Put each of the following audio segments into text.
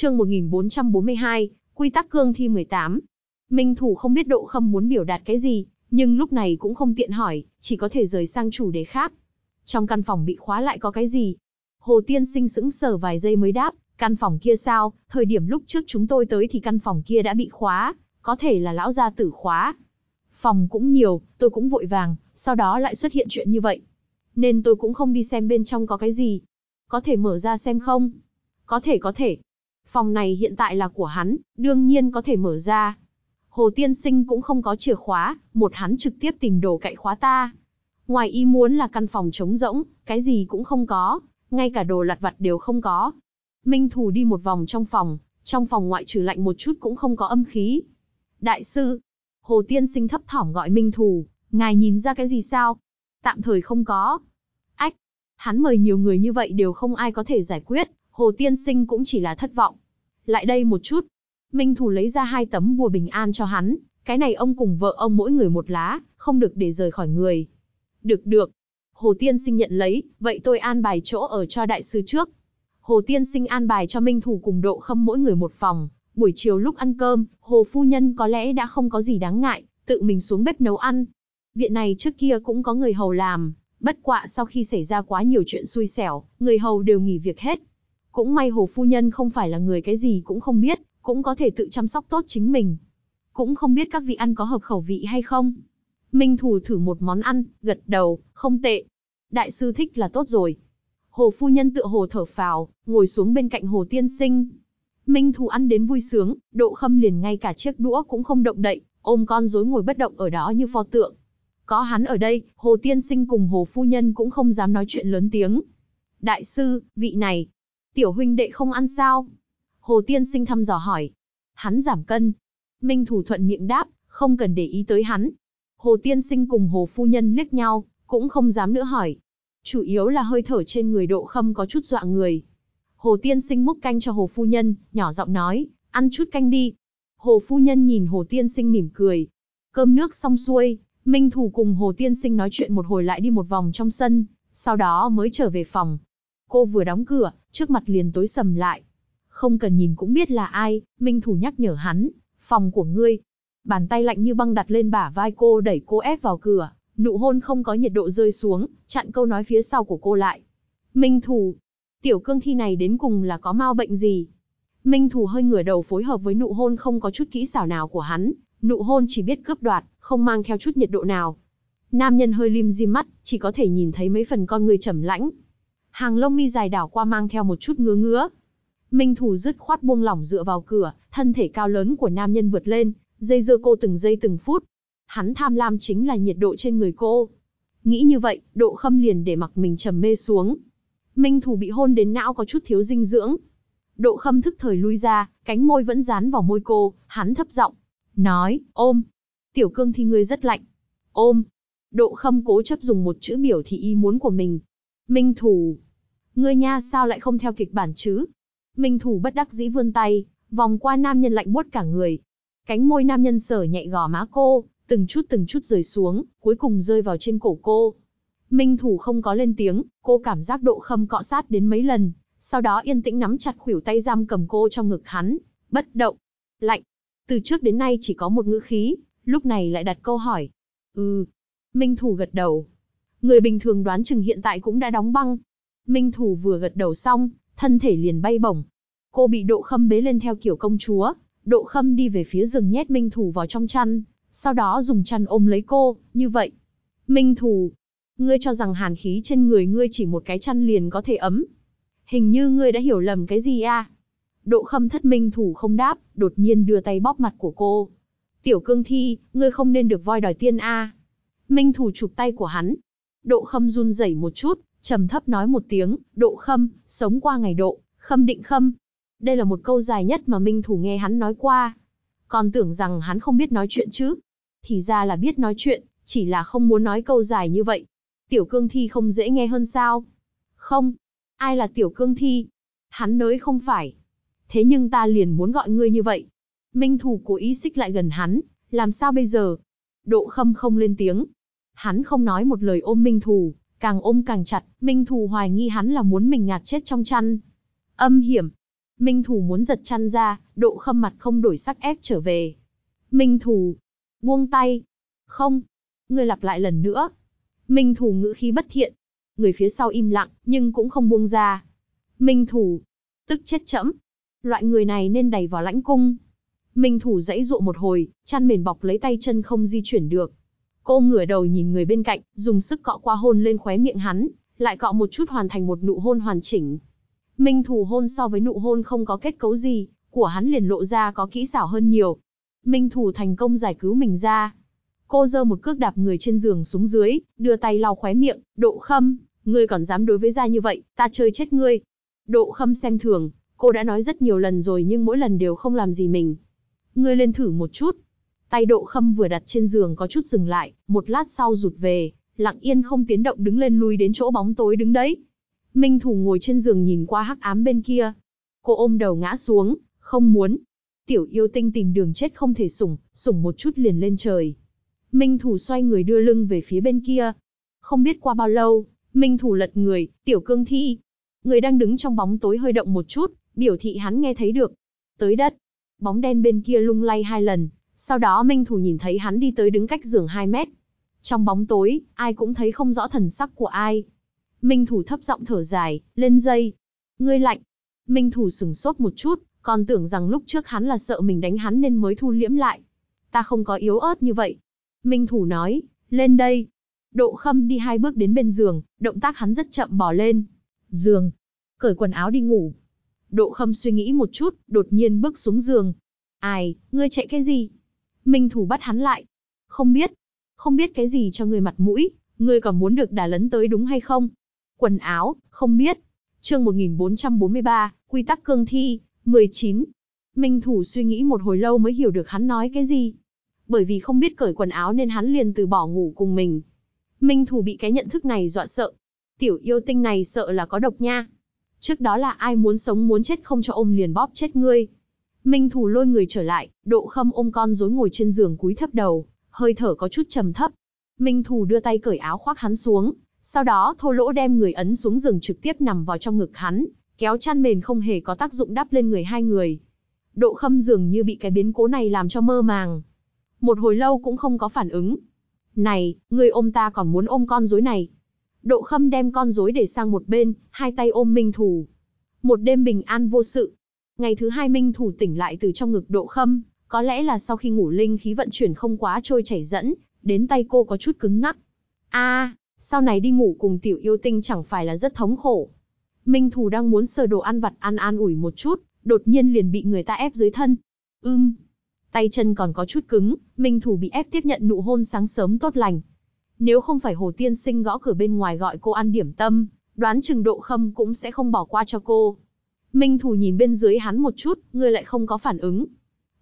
Chương 1442, Quy tắc cương thi 18. Minh Thù không biết Độ Khâm muốn biểu đạt cái gì, nhưng lúc này cũng không tiện hỏi, chỉ có thể rời sang chủ đề khác. Trong căn phòng bị khóa lại có cái gì? Hồ Tiên Sinh sững sờ vài giây mới đáp, căn phòng kia sao, thời điểm lúc trước chúng tôi tới thì căn phòng kia đã bị khóa, có thể là lão gia tử khóa. Phòng cũng nhiều, tôi cũng vội vàng, sau đó lại xuất hiện chuyện như vậy. Nên tôi cũng không đi xem bên trong có cái gì. Có thể mở ra xem không? Có thể. Phòng này hiện tại là của hắn, đương nhiên có thể mở ra. Hồ Tiên Sinh cũng không có chìa khóa, một hắn trực tiếp tìm đồ cậy khóa ta. Ngoài ý muốn là căn phòng trống rỗng, cái gì cũng không có, ngay cả đồ lặt vặt đều không có. Minh Thù đi một vòng trong phòng ngoại trừ lạnh một chút cũng không có âm khí. Đại sư, Hồ Tiên Sinh thấp thỏm gọi Minh Thù, ngài nhìn ra cái gì sao? Tạm thời không có. Ách, hắn mời nhiều người như vậy đều không ai có thể giải quyết, Hồ Tiên Sinh cũng chỉ là thất vọng. Lại đây một chút. Minh Thù lấy ra 2 tấm bùa bình an cho hắn, cái này ông cùng vợ ông mỗi người 1 lá, không được để rời khỏi người. Được. Hồ Tiên Sinh nhận lấy, vậy tôi an bài chỗ ở cho đại sư trước. Hồ Tiên Sinh an bài cho Minh Thù cùng Độ Khâm mỗi người 1 phòng, buổi chiều lúc ăn cơm, Hồ Phu Nhân có lẽ đã không có gì đáng ngại, tự mình xuống bếp nấu ăn. Viện này trước kia cũng có người hầu làm, bất quá sau khi xảy ra quá nhiều chuyện xui xẻo, người hầu đều nghỉ việc hết. Cũng may Hồ Phu Nhân không phải là người cái gì cũng không biết, cũng có thể tự chăm sóc tốt chính mình. Cũng không biết các vị ăn có hợp khẩu vị hay không. Minh Thù thử một món ăn, gật đầu, không tệ. Đại sư thích là tốt rồi. Hồ Phu Nhân tựa hồ thở phào, ngồi xuống bên cạnh Hồ Tiên Sinh. Minh Thù ăn đến vui sướng, Độ Khâm liền ngay cả chiếc đũa cũng không động đậy, ôm con rối ngồi bất động ở đó như pho tượng. Có hắn ở đây, Hồ Tiên Sinh cùng Hồ Phu Nhân cũng không dám nói chuyện lớn tiếng. Đại sư, vị này, tiểu huynh đệ không ăn sao? Hồ Tiên Sinh thăm dò hỏi. Hắn giảm cân. Minh Thù thuận miệng đáp, không cần để ý tới hắn. Hồ Tiên Sinh cùng Hồ Phu Nhân liếc nhau, cũng không dám nữa hỏi. Chủ yếu là hơi thở trên người Độ Khâm có chút dọa người. Hồ Tiên Sinh múc canh cho Hồ Phu Nhân, nhỏ giọng nói, ăn chút canh đi. Hồ Phu Nhân nhìn Hồ Tiên Sinh mỉm cười. Cơm nước xong xuôi, Minh Thù cùng Hồ Tiên Sinh nói chuyện một hồi lại đi một vòng trong sân, sau đó mới trở về phòng. Cô vừa đóng cửa, trước mặt liền tối sầm lại. Không cần nhìn cũng biết là ai, Minh Thù nhắc nhở hắn, phòng của ngươi. Bàn tay lạnh như băng đặt lên bả vai cô đẩy cô ép vào cửa, nụ hôn không có nhiệt độ rơi xuống, chặn câu nói phía sau của cô lại. Minh Thù, tiểu cương thi này đến cùng là có mau bệnh gì? Minh Thù hơi ngửa đầu phối hợp với nụ hôn không có chút kỹ xảo nào của hắn, nụ hôn chỉ biết cướp đoạt, không mang theo chút nhiệt độ nào. Nam nhân hơi lim dim mắt, chỉ có thể nhìn thấy mấy phần con người trầm lãnh. Hàng lông mi dài đảo qua mang theo một chút ngứa. Minh Thù dứt khoát buông lỏng dựa vào cửa, thân thể cao lớn của nam nhân vượt lên, dây dưa cô từng giây từng phút. Hắn tham lam chính là nhiệt độ trên người cô. Nghĩ như vậy, Độ Khâm liền để mặc mình trầm mê xuống. Minh Thù bị hôn đến não có chút thiếu dinh dưỡng. Độ Khâm thức thời lui ra, cánh môi vẫn dán vào môi cô, hắn thấp giọng nói, ôm. Tiểu cương thi ngươi rất lạnh. Ôm. Độ Khâm cố chấp dùng một chữ biểu thị ý muốn của mình. Minh Thù, ngươi nha sao lại không theo kịch bản chứ? Minh Thù bất đắc dĩ vươn tay, vòng qua nam nhân lạnh buốt cả người. Cánh môi nam nhân sở nhẹ gò má cô, từng chút rời xuống, cuối cùng rơi vào trên cổ cô. Minh Thù không có lên tiếng, cô cảm giác Độ Khâm cọ sát đến mấy lần, sau đó yên tĩnh nắm chặt khuỷu tay giam cầm cô trong ngực hắn, bất động, lạnh. Từ trước đến nay chỉ có một ngữ khí, lúc này lại đặt câu hỏi. Ừ. Minh Thù gật đầu. Người bình thường đoán chừng hiện tại cũng đã đóng băng. Minh Thù vừa gật đầu xong, thân thể liền bay bổng. Cô bị Độ Khâm bế lên theo kiểu công chúa. Độ Khâm đi về phía giường nhét Minh Thù vào trong chăn, sau đó dùng chăn ôm lấy cô, như vậy. Minh Thù, ngươi cho rằng hàn khí trên người ngươi chỉ một cái chăn liền có thể ấm. Hình như ngươi đã hiểu lầm cái gì à? Độ Khâm thất Minh Thù không đáp, đột nhiên đưa tay bóp mặt của cô. Tiểu cương thi, ngươi không nên được voi đòi tiên à? Minh Thù chụp tay của hắn. Độ Khâm run rẩy một chút, trầm thấp nói một tiếng, Độ Khâm, sống qua ngày Độ, Khâm định Khâm. Đây là một câu dài nhất mà Minh Thù nghe hắn nói qua. Còn tưởng rằng hắn không biết nói chuyện chứ. Thì ra là biết nói chuyện, chỉ là không muốn nói câu dài như vậy. Tiểu cương thi không dễ nghe hơn sao? Không. Ai là tiểu cương thi? Hắn nới không phải. Thế nhưng ta liền muốn gọi ngươi như vậy. Minh Thù cố ý xích lại gần hắn, làm sao bây giờ? Độ Khâm không lên tiếng. Hắn không nói một lời ôm Minh Thù, càng ôm càng chặt, Minh Thù hoài nghi hắn là muốn mình ngạt chết trong chăn. Âm hiểm. Minh Thù muốn giật chăn ra, Độ Khâm mặt không đổi sắc ép trở về. Minh Thù, buông tay. Không, ngươi lặp lại lần nữa. Minh Thù ngữ khí bất thiện. Người phía sau im lặng, nhưng cũng không buông ra. Minh Thù, tức chết chẫm. Loại người này nên đẩy vào lãnh cung. Minh Thù giãy dụa một hồi, chăn mền bọc lấy tay chân không di chuyển được. Cô ngửa đầu nhìn người bên cạnh, dùng sức cọ qua hôn lên khóe miệng hắn, lại cọ một chút hoàn thành một nụ hôn hoàn chỉnh. Minh Thù hôn so với nụ hôn không có kết cấu gì, của hắn liền lộ ra có kỹ xảo hơn nhiều. Minh Thù thành công giải cứu mình ra. Cô giơ một cước đạp người trên giường xuống dưới, đưa tay lau khóe miệng. Độ Khâm, ngươi còn dám đối với gia như vậy, ta chơi chết ngươi. Độ Khâm xem thường, cô đã nói rất nhiều lần rồi nhưng mỗi lần đều không làm gì mình. Ngươi lên thử một chút. Tay Độ Khâm vừa đặt trên giường có chút dừng lại, một lát sau rụt về, lặng yên không tiến động đứng lên lui đến chỗ bóng tối đứng đấy. Minh Thù ngồi trên giường nhìn qua hắc ám bên kia. Cô ôm đầu ngã xuống, không muốn. Tiểu yêu tinh tìm đường chết không thể sủng, sủng một chút liền lên trời. Minh Thù xoay người đưa lưng về phía bên kia. Không biết qua bao lâu, Minh Thù lật người, Tiểu Cương Thi. Người đang đứng trong bóng tối hơi động một chút, biểu thị hắn nghe thấy được. Tới đất, bóng đen bên kia lung lay hai lần. Sau đó Minh Thù nhìn thấy hắn đi tới đứng cách giường 2 mét. Trong bóng tối, ai cũng thấy không rõ thần sắc của ai. Minh Thù thấp giọng thở dài, lên dây. Ngươi lạnh. Minh Thù sửng sốt một chút, còn tưởng rằng lúc trước hắn là sợ mình đánh hắn nên mới thu liễm lại. Ta không có yếu ớt như vậy. Minh Thù nói, lên đây. Độ Khâm đi 2 bước đến bên giường, động tác hắn rất chậm bò lên giường, cởi quần áo đi ngủ. Độ Khâm suy nghĩ một chút, đột nhiên bước xuống giường. Ai, ngươi chạy cái gì? Minh Thù bắt hắn lại. Không biết cái gì cho ngươi mặt mũi, ngươi còn muốn được đả lấn tới đúng hay không? Quần áo, không biết. Chương 1443, quy tắc cương thi, 19. Minh Thù suy nghĩ một hồi lâu mới hiểu được hắn nói cái gì. Bởi vì không biết cởi quần áo nên hắn liền từ bỏ ngủ cùng mình. Minh Thù bị cái nhận thức này dọa sợ. Tiểu yêu tinh này sợ là có độc nha. Trước đó là ai muốn sống muốn chết không cho ôm liền bóp chết ngươi. Minh Thù lôi người trở lại, Độ Khâm ôm con rối ngồi trên giường cúi thấp đầu, hơi thở có chút trầm thấp. Minh Thù đưa tay cởi áo khoác hắn xuống, sau đó thô lỗ đem người ấn xuống giường trực tiếp nằm vào trong ngực hắn, kéo chăn mền không hề có tác dụng đắp lên người hai người. Độ Khâm dường như bị cái biến cố này làm cho mơ màng. Một hồi lâu cũng không có phản ứng. Này, ngươi ôm ta còn muốn ôm con rối này. Độ Khâm đem con rối để sang một bên, hai tay ôm Minh Thù. Một đêm bình an vô sự. Ngày thứ 2 Minh Thù tỉnh lại từ trong ngực Độ Khâm, có lẽ là sau khi ngủ linh khí vận chuyển không quá trôi chảy dẫn, đến tay cô có chút cứng ngắc. Sau này đi ngủ cùng tiểu yêu tinh chẳng phải là rất thống khổ. Minh Thù đang muốn sờ đồ ăn vặt ăn an ủi một chút, đột nhiên liền bị người ta ép dưới thân. Tay chân còn có chút cứng, Minh Thù bị ép tiếp nhận nụ hôn sáng sớm tốt lành. Nếu không phải Hồ Tiên Sinh gõ cửa bên ngoài gọi cô ăn điểm tâm, đoán chừng Độ Khâm cũng sẽ không bỏ qua cho cô. Minh Thù nhìn bên dưới hắn một chút, người lại không có phản ứng.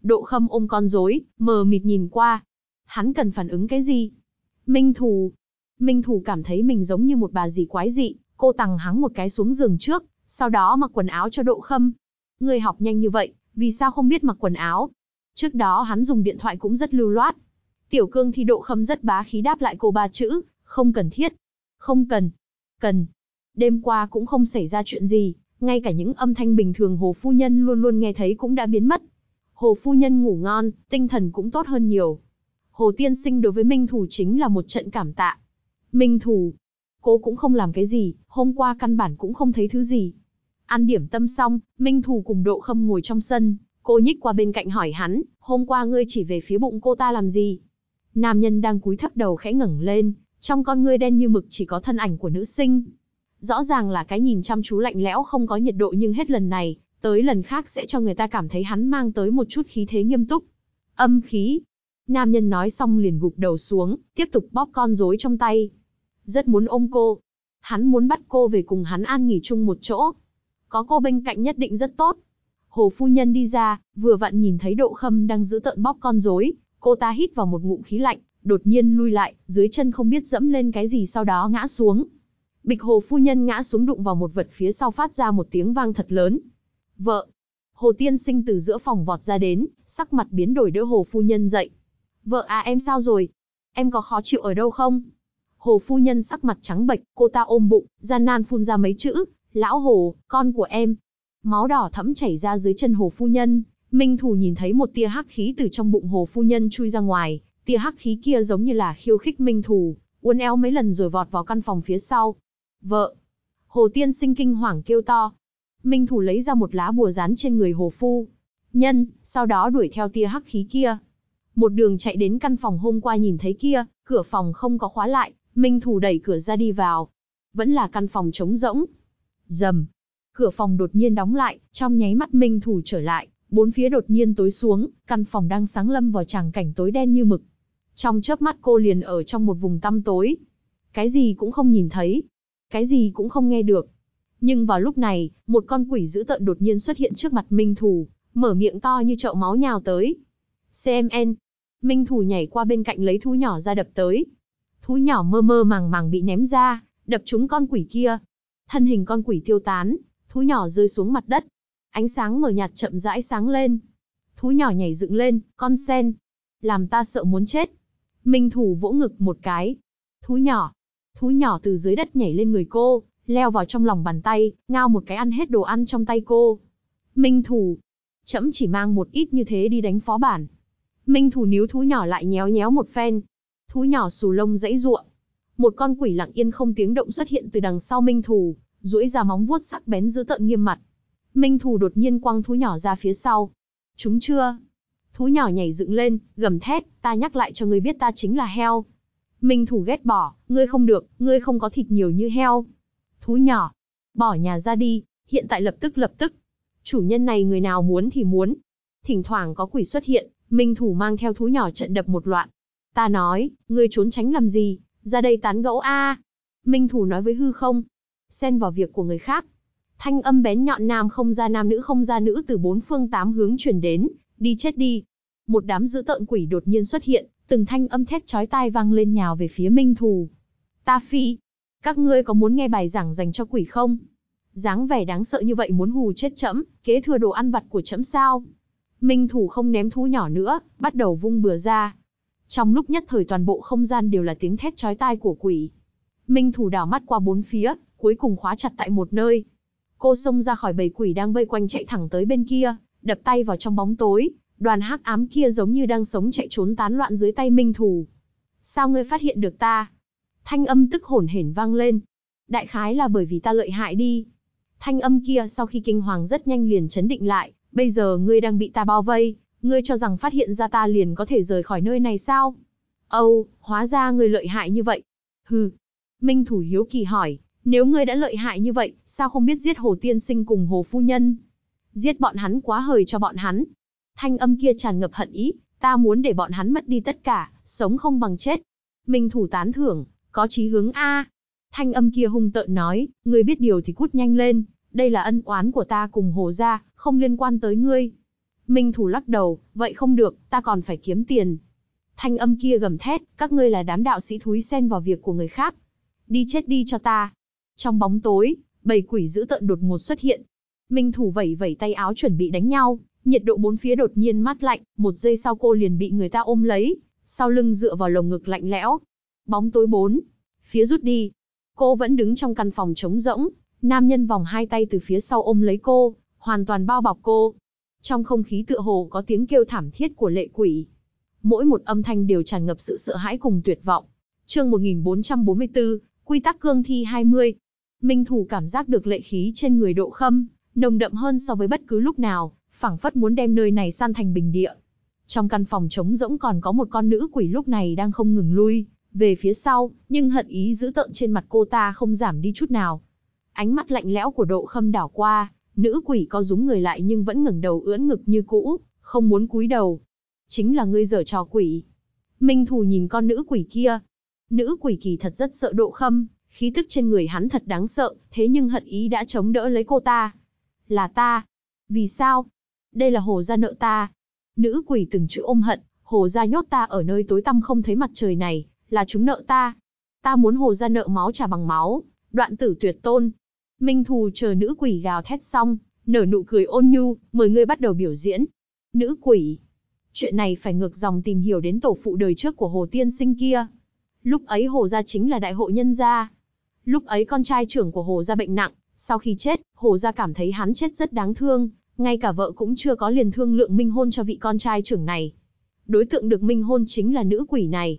Độ Khâm ôm con rối, mờ mịt nhìn qua. Hắn cần phản ứng cái gì? Minh Thù cảm thấy mình giống như một bà dì quái dị, cô tằng hắn một cái xuống giường trước, sau đó mặc quần áo cho Độ Khâm. Người học nhanh như vậy, vì sao không biết mặc quần áo? Trước đó hắn dùng điện thoại cũng rất lưu loát. Tiểu Cương Thi Độ Khâm rất bá khí đáp lại cô 3 chữ, không cần thiết. Không cần. Cần. Đêm qua cũng không xảy ra chuyện gì, ngay cả những âm thanh bình thường Hồ Phu Nhân luôn luôn nghe thấy cũng đã biến mất. Hồ Phu Nhân ngủ ngon, tinh thần cũng tốt hơn nhiều. Hồ Tiên Sinh đối với Minh Thù chính là một trận cảm tạ. Minh Thù, cô cũng không làm cái gì, hôm qua căn bản cũng không thấy thứ gì. Ăn điểm tâm xong, Minh Thù cùng Độ Khâm ngồi trong sân. Cô nhích qua bên cạnh hỏi hắn, hôm qua ngươi chỉ về phía bụng cô ta làm gì? Nam nhân đang cúi thấp đầu khẽ ngẩng lên, trong con ngươi đen như mực chỉ có thân ảnh của nữ sinh. Rõ ràng là cái nhìn chăm chú lạnh lẽo không có nhiệt độ nhưng hết lần này, tới lần khác sẽ cho người ta cảm thấy hắn mang tới một chút khí thế nghiêm túc. Âm khí. Nam nhân nói xong liền gục đầu xuống, tiếp tục bóp con rối trong tay. Rất muốn ôm cô. Hắn muốn bắt cô về cùng hắn an nghỉ chung một chỗ. Có cô bên cạnh nhất định rất tốt. Hồ Phu Nhân đi ra, vừa vặn nhìn thấy Độ Khâm đang giữ tợn bóp con rối. Cô ta hít vào một ngụm khí lạnh, đột nhiên lui lại, dưới chân không biết dẫm lên cái gì sau đó ngã xuống. Bịch, Hồ Phu Nhân ngã xuống đụng vào một vật phía sau phát ra một tiếng vang thật lớn. Vợ! Hồ Tiên Sinh từ giữa phòng vọt ra đến, sắc mặt biến đổi đỡ Hồ Phu Nhân dậy. Vợ à, em sao rồi? Em có khó chịu ở đâu không? Hồ Phu Nhân sắc mặt trắng bệch, cô ta ôm bụng, gian nan phun ra mấy chữ. Lão Hồ, con của em. máu đỏ thẫm chảy ra dưới chân Hồ Phu Nhân. Minh Thù nhìn thấy một tia hắc khí từ trong bụng Hồ Phu Nhân chui ra ngoài, tia hắc khí kia giống như là khiêu khích Minh Thù, uốn éo mấy lần rồi vọt vào căn phòng phía sau. Vợ! Hồ Tiên Sinh kinh hoàng kêu to. Minh Thù lấy ra một lá bùa dán trên người Hồ Phu Nhân, sau đó đuổi theo tia hắc khí kia. Một đường chạy đến căn phòng hôm qua nhìn thấy kia, cửa phòng không có khóa lại, Minh Thù đẩy cửa ra đi vào. Vẫn là căn phòng trống rỗng. Rầm! Cửa phòng đột nhiên đóng lại, trong nháy mắt Minh Thù trở lại. Bốn phía đột nhiên tối xuống, căn phòng đang sáng lâm vào tràng cảnh tối đen như mực. Trong chớp mắt cô liền ở trong một vùng tăm tối. Cái gì cũng không nhìn thấy, cái gì cũng không nghe được. Nhưng vào lúc này, một con quỷ dữ tợn đột nhiên xuất hiện trước mặt Minh Thù, mở miệng to như chậu máu nhào tới. CMN! Minh Thù nhảy qua bên cạnh lấy thú nhỏ ra đập tới. Thú nhỏ mơ mơ màng màng bị ném ra, đập trúng con quỷ kia. Thân hình con quỷ tiêu tán, thú nhỏ rơi xuống mặt đất. Ánh sáng mờ nhạt chậm rãi sáng lên. Thú nhỏ nhảy dựng lên, con sen. Làm ta sợ muốn chết. Minh Thù vỗ ngực một cái. Thú nhỏ từ dưới đất nhảy lên người cô, leo vào trong lòng bàn tay, ngao một cái ăn hết đồ ăn trong tay cô. Minh Thù, chẫm chỉ mang một ít như thế đi đánh phó bản. Minh Thù níu thú nhỏ lại nhéo nhéo một phen. Thú nhỏ xù lông giãy giụa. Một con quỷ lặng yên không tiếng động xuất hiện từ đằng sau Minh Thù, duỗi ra móng vuốt sắc bén dữ tợn nghiêm mặt. Minh Thù đột nhiên quăng thú nhỏ ra phía sau. Chúng chưa? Thú nhỏ nhảy dựng lên, gầm thét, ta nhắc lại cho ngươi biết ta chính là heo. Minh Thù ghét bỏ, ngươi không được, ngươi không có thịt nhiều như heo. Thú nhỏ, bỏ nhà ra đi, hiện tại lập tức. Chủ nhân này người nào muốn thì muốn. Thỉnh thoảng có quỷ xuất hiện, Minh Thù mang theo thú nhỏ trận đập một loạt. Ta nói, ngươi trốn tránh làm gì, ra đây tán gẫu a. Minh Thù nói với hư không, xen vào việc của người khác. Thanh âm bén nhọn nam không ra nam nữ không ra nữ từ bốn phương tám hướng truyền đến, đi chết đi. Một đám dữ tợn quỷ đột nhiên xuất hiện, từng thanh âm thét chói tai vang lên nhào về phía Minh Thù. Ta phi, các ngươi có muốn nghe bài giảng dành cho quỷ không? Dáng vẻ đáng sợ như vậy muốn hù chết chẫm, kế thừa đồ ăn vặt của chẫm sao? Minh Thù không ném thú nhỏ nữa, bắt đầu vung bừa ra. Trong lúc nhất thời toàn bộ không gian đều là tiếng thét chói tai của quỷ. Minh Thù đảo mắt qua bốn phía, cuối cùng khóa chặt tại một nơi. Cô xông ra khỏi bầy quỷ đang vây quanh chạy thẳng tới bên kia, đập tay vào trong bóng tối, đoàn hắc ám kia giống như đang sống chạy trốn tán loạn dưới tay Minh Thù. Sao ngươi phát hiện được ta? Thanh âm tức hổn hển vang lên. Đại khái là bởi vì ta lợi hại đi. Thanh âm kia sau khi kinh hoàng rất nhanh liền trấn định lại, bây giờ ngươi đang bị ta bao vây, ngươi cho rằng phát hiện ra ta liền có thể rời khỏi nơi này sao? Âu, hóa ra ngươi lợi hại như vậy. Hừ. Minh Thù hiếu kỳ hỏi, nếu ngươi đã lợi hại như vậy, sao không biết giết Hồ Tiên Sinh cùng Hồ Phu Nhân? Giết bọn hắn quá hời cho bọn hắn. Thanh âm kia tràn ngập hận ý, ta muốn để bọn hắn mất đi tất cả, sống không bằng chết. Minh Thù tán thưởng, có chí hướng a. Thanh âm kia hung tợn nói, ngươi biết điều thì cút nhanh lên, đây là ân oán của ta cùng Hồ gia, không liên quan tới ngươi. Minh Thù lắc đầu, vậy không được, ta còn phải kiếm tiền. Thanh âm kia gầm thét, các ngươi là đám đạo sĩ thúi xen vào việc của người khác. Đi chết đi cho ta. Trong bóng tối, bầy quỷ dữ tợn đột ngột xuất hiện. Minh Thù vẩy vẩy tay áo chuẩn bị đánh nhau, nhiệt độ bốn phía đột nhiên mát lạnh, một giây sau cô liền bị người ta ôm lấy, sau lưng dựa vào lồng ngực lạnh lẽo. Bóng tối bốn phía rút đi. Cô vẫn đứng trong căn phòng trống rỗng, nam nhân vòng hai tay từ phía sau ôm lấy cô, hoàn toàn bao bọc cô. Trong không khí tựa hồ có tiếng kêu thảm thiết của lệ quỷ. Mỗi một âm thanh đều tràn ngập sự sợ hãi cùng tuyệt vọng. Chương 1444, quy tắc cương thi 20. Minh Thù cảm giác được lệ khí trên người Độ Khâm, nồng đậm hơn so với bất cứ lúc nào, phảng phất muốn đem nơi này san thành bình địa. Trong căn phòng trống rỗng còn có một con nữ quỷ lúc này đang không ngừng lui về phía sau, nhưng hận ý dữ tợn trên mặt cô ta không giảm đi chút nào. Ánh mắt lạnh lẽo của Độ Khâm đảo qua, nữ quỷ co rúm người lại nhưng vẫn ngẩng đầu ưỡn ngực như cũ, không muốn cúi đầu. Chính là ngươi giở trò quỷ. Minh Thù nhìn con nữ quỷ kia. Nữ quỷ kỳ thật rất sợ Độ Khâm. Khí tức trên người hắn thật đáng sợ, thế nhưng hận ý đã chống đỡ lấy cô ta. Là ta. Vì sao? Đây là Hồ gia nợ ta. Nữ quỷ từng chữ ôm hận, Hồ gia nhốt ta ở nơi tối tăm không thấy mặt trời này, là chúng nợ ta. Ta muốn Hồ gia nợ máu trả bằng máu, đoạn tử tuyệt tôn. Minh Thù chờ nữ quỷ gào thét xong, nở nụ cười ôn nhu, mời ngươi bắt đầu biểu diễn. Nữ quỷ. Chuyện này phải ngược dòng tìm hiểu đến tổ phụ đời trước của Hồ Tiên Sinh kia. Lúc ấy Hồ gia chính là đại hộ nhân gia. Lúc ấy con trai trưởng của Hồ gia bệnh nặng, Sau khi chết, Hồ gia cảm thấy hắn chết rất đáng thương, ngay cả vợ cũng chưa có liền thương lượng minh hôn cho vị con trai trưởng này. Đối tượng được minh hôn chính là nữ quỷ này.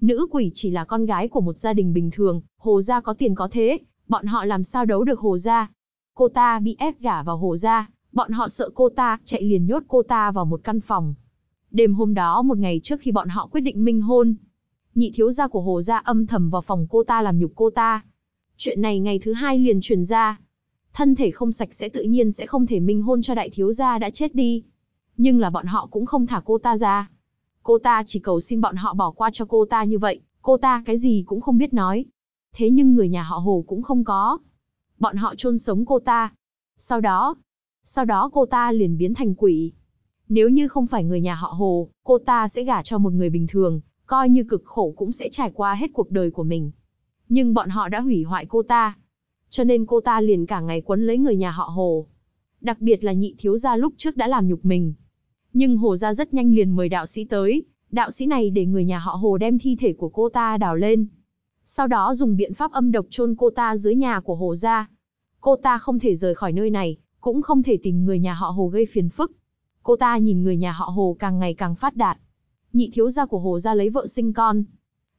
Nữ quỷ chỉ là con gái của một gia đình bình thường, Hồ gia có tiền có thế, bọn họ làm sao đấu được Hồ gia. Cô ta bị ép gả vào Hồ gia, bọn họ sợ cô ta, chạy liền nhốt cô ta vào một căn phòng. Đêm hôm đó một ngày trước khi bọn họ quyết định minh hôn, nhị thiếu gia của Hồ gia âm thầm vào phòng cô ta làm nhục cô ta. Chuyện này ngày thứ hai liền truyền ra. Thân thể không sạch sẽ tự nhiên sẽ không thể minh hôn cho đại thiếu gia đã chết đi. Nhưng là bọn họ cũng không thả cô ta ra. Cô ta chỉ cầu xin bọn họ bỏ qua cho cô ta như vậy, cô ta cái gì cũng không biết nói. Thế nhưng người nhà họ Hồ cũng không có. Bọn họ chôn sống cô ta. Sau đó cô ta liền biến thành quỷ. Nếu như không phải người nhà họ Hồ, cô ta sẽ gả cho một người bình thường, coi như cực khổ cũng sẽ trải qua hết cuộc đời của mình. Nhưng bọn họ đã hủy hoại cô ta. Cho nên cô ta liền cả ngày quấn lấy người nhà họ Hồ. Đặc biệt là nhị thiếu gia lúc trước đã làm nhục mình. Nhưng Hồ gia rất nhanh liền mời đạo sĩ tới. Đạo sĩ này để người nhà họ Hồ đem thi thể của cô ta đào lên. Sau đó dùng biện pháp âm độc chôn cô ta dưới nhà của Hồ gia. Cô ta không thể rời khỏi nơi này, cũng không thể tìm người nhà họ Hồ gây phiền phức. Cô ta nhìn người nhà họ Hồ càng ngày càng phát đạt. Nhị thiếu gia của Hồ gia lấy vợ sinh con.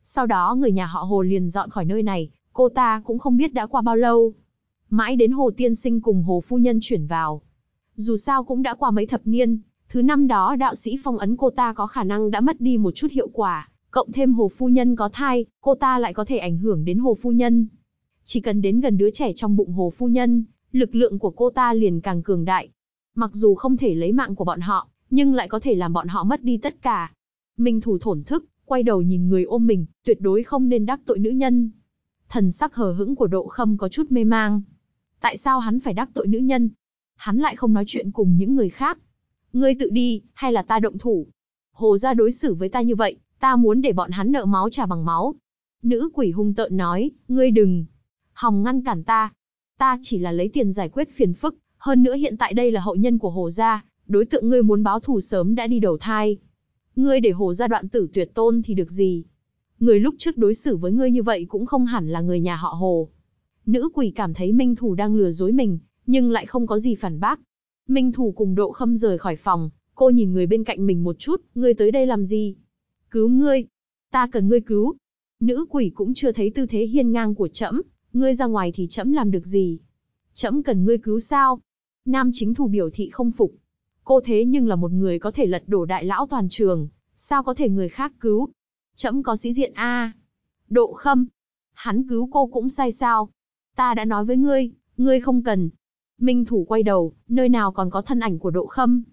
Sau đó người nhà họ Hồ liền dọn khỏi nơi này, cô ta cũng không biết đã qua bao lâu. Mãi đến Hồ Tiên Sinh cùng Hồ Phu Nhân chuyển vào. Dù sao cũng đã qua mấy thập niên, thứ năm đó đạo sĩ phong ấn cô ta có khả năng đã mất đi một chút hiệu quả. Cộng thêm Hồ Phu Nhân có thai, cô ta lại có thể ảnh hưởng đến Hồ Phu Nhân. Chỉ cần đến gần đứa trẻ trong bụng Hồ Phu Nhân, lực lượng của cô ta liền càng cường đại. Mặc dù không thể lấy mạng của bọn họ, nhưng lại có thể làm bọn họ mất đi tất cả. Minh Thù thổn thức, quay đầu nhìn người ôm mình, tuyệt đối không nên đắc tội nữ nhân. Thần sắc hờ hững của Độ Khâm có chút mê mang. Tại sao hắn phải đắc tội nữ nhân? Hắn lại không nói chuyện cùng những người khác. Ngươi tự đi, hay là ta động thủ? Hồ gia đối xử với ta như vậy, ta muốn để bọn hắn nợ máu trả bằng máu. Nữ quỷ hung tợn nói, ngươi đừng hòng ngăn cản ta. Ta chỉ là lấy tiền giải quyết phiền phức. Hơn nữa hiện tại đây là hậu nhân của Hồ gia, đối tượng ngươi muốn báo thù sớm đã đi đầu thai. Ngươi để Hồ gia đoạn tử tuyệt tôn thì được gì? Người lúc trước đối xử với ngươi như vậy cũng không hẳn là người nhà họ Hồ. Nữ quỷ cảm thấy Minh Thù đang lừa dối mình, nhưng lại không có gì phản bác. Minh Thù cùng Độ Khâm rời khỏi phòng, cô nhìn người bên cạnh mình một chút, ngươi tới đây làm gì? Cứu ngươi, ta cần ngươi cứu. Nữ quỷ cũng chưa thấy tư thế hiên ngang của trẫm, ngươi ra ngoài thì trẫm làm được gì? Trẫm cần ngươi cứu sao? Nam chính thủ biểu thị không phục. Cô thế nhưng là một người có thể lật đổ đại lão toàn trường, sao có thể người khác cứu? Trẫm có sĩ diện a. Độ Khâm, hắn cứu cô cũng sai sao? Ta đã nói với ngươi, ngươi không cần. Minh Thù quay đầu, nơi nào còn có thân ảnh của Độ Khâm?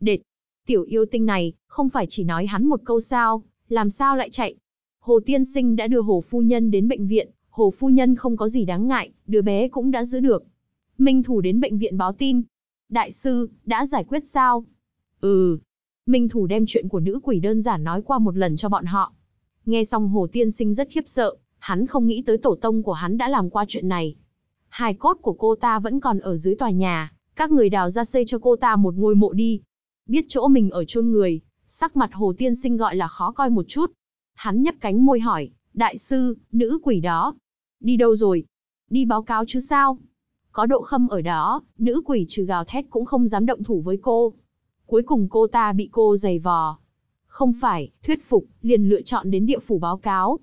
Đệt, tiểu yêu tinh này, không phải chỉ nói hắn một câu sao, làm sao lại chạy? Hồ Tiên Sinh đã đưa Hồ Phu Nhân đến bệnh viện, Hồ Phu Nhân không có gì đáng ngại, đứa bé cũng đã giữ được. Minh Thù đến bệnh viện báo tin. Đại sư, đã giải quyết sao? Ừ. Minh Thù đem chuyện của nữ quỷ đơn giản nói qua một lần cho bọn họ. Nghe xong Hồ Tiên Sinh rất khiếp sợ, hắn không nghĩ tới tổ tông của hắn đã làm qua chuyện này. Hài cốt của cô ta vẫn còn ở dưới tòa nhà, các người đào ra xây cho cô ta một ngôi mộ đi. Biết chỗ mình ở chôn người, sắc mặt Hồ Tiên Sinh gọi là khó coi một chút. Hắn nhấp cánh môi hỏi, đại sư, nữ quỷ đó đi đâu rồi? Đi báo cáo chứ sao? Có Độ Khâm ở đó, nữ quỷ trừ gào thét cũng không dám động thủ với cô. Cuối cùng cô ta bị cô giày vò. Không phải, thuyết phục, liền lựa chọn đến địa phủ báo cáo.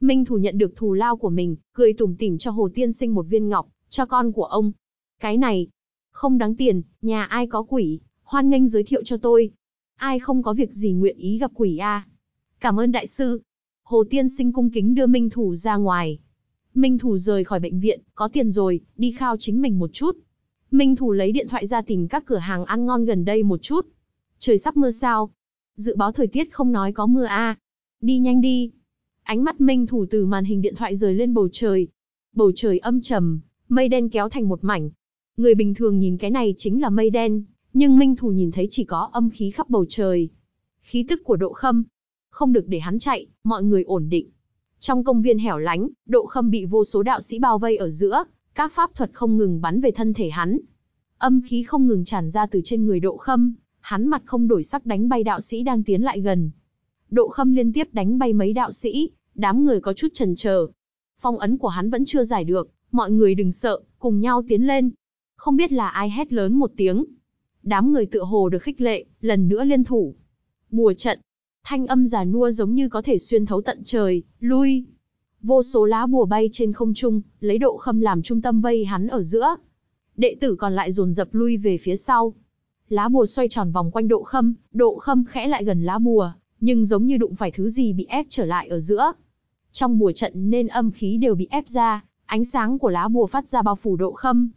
Minh Thù nhận được thù lao của mình, cười tủm tỉm cho Hồ Tiên Sinh một viên ngọc, cho con của ông. Cái này, không đáng tiền, nhà ai có quỷ, hoan nghênh giới thiệu cho tôi. Ai không có việc gì nguyện ý gặp quỷ a? Cảm ơn đại sư. Hồ Tiên Sinh cung kính đưa Minh Thù ra ngoài. Minh Thù rời khỏi bệnh viện, có tiền rồi, đi khao chính mình một chút. Minh Thù lấy điện thoại ra tìm các cửa hàng ăn ngon gần đây một chút. Trời sắp mưa sao? Dự báo thời tiết không nói có mưa à. Đi nhanh đi. Ánh mắt Minh Thù từ màn hình điện thoại rời lên bầu trời. Bầu trời âm trầm, mây đen kéo thành một mảnh. Người bình thường nhìn cái này chính là mây đen, nhưng Minh Thù nhìn thấy chỉ có âm khí khắp bầu trời. Khí tức của Độ Khâm. Không được để hắn chạy, mọi người ổn định. Trong công viên hẻo lánh, Độ Khâm bị vô số đạo sĩ bao vây ở giữa, các pháp thuật không ngừng bắn về thân thể hắn. Âm khí không ngừng tràn ra từ trên người Độ Khâm, hắn mặt không đổi sắc đánh bay đạo sĩ đang tiến lại gần. Độ Khâm liên tiếp đánh bay mấy đạo sĩ, đám người có chút chần chờ. Phong ấn của hắn vẫn chưa giải được, Mọi người đừng sợ, cùng nhau tiến lên. Không biết là ai hét lớn một tiếng. Đám người tựa hồ được khích lệ, lần nữa liên thủ. Bùa trận. Thanh âm già nua giống như có thể xuyên thấu tận trời, lui. Vô số lá bùa bay trên không trung, lấy Độ Khâm làm trung tâm vây hắn ở giữa. Đệ tử còn lại dồn dập lui về phía sau. Lá bùa xoay tròn vòng quanh Độ Khâm, Độ Khâm khẽ lại gần lá bùa, nhưng giống như đụng phải thứ gì bị ép trở lại ở giữa. Trong bùa trận nên âm khí đều bị ép ra, ánh sáng của lá bùa phát ra bao phủ Độ Khâm.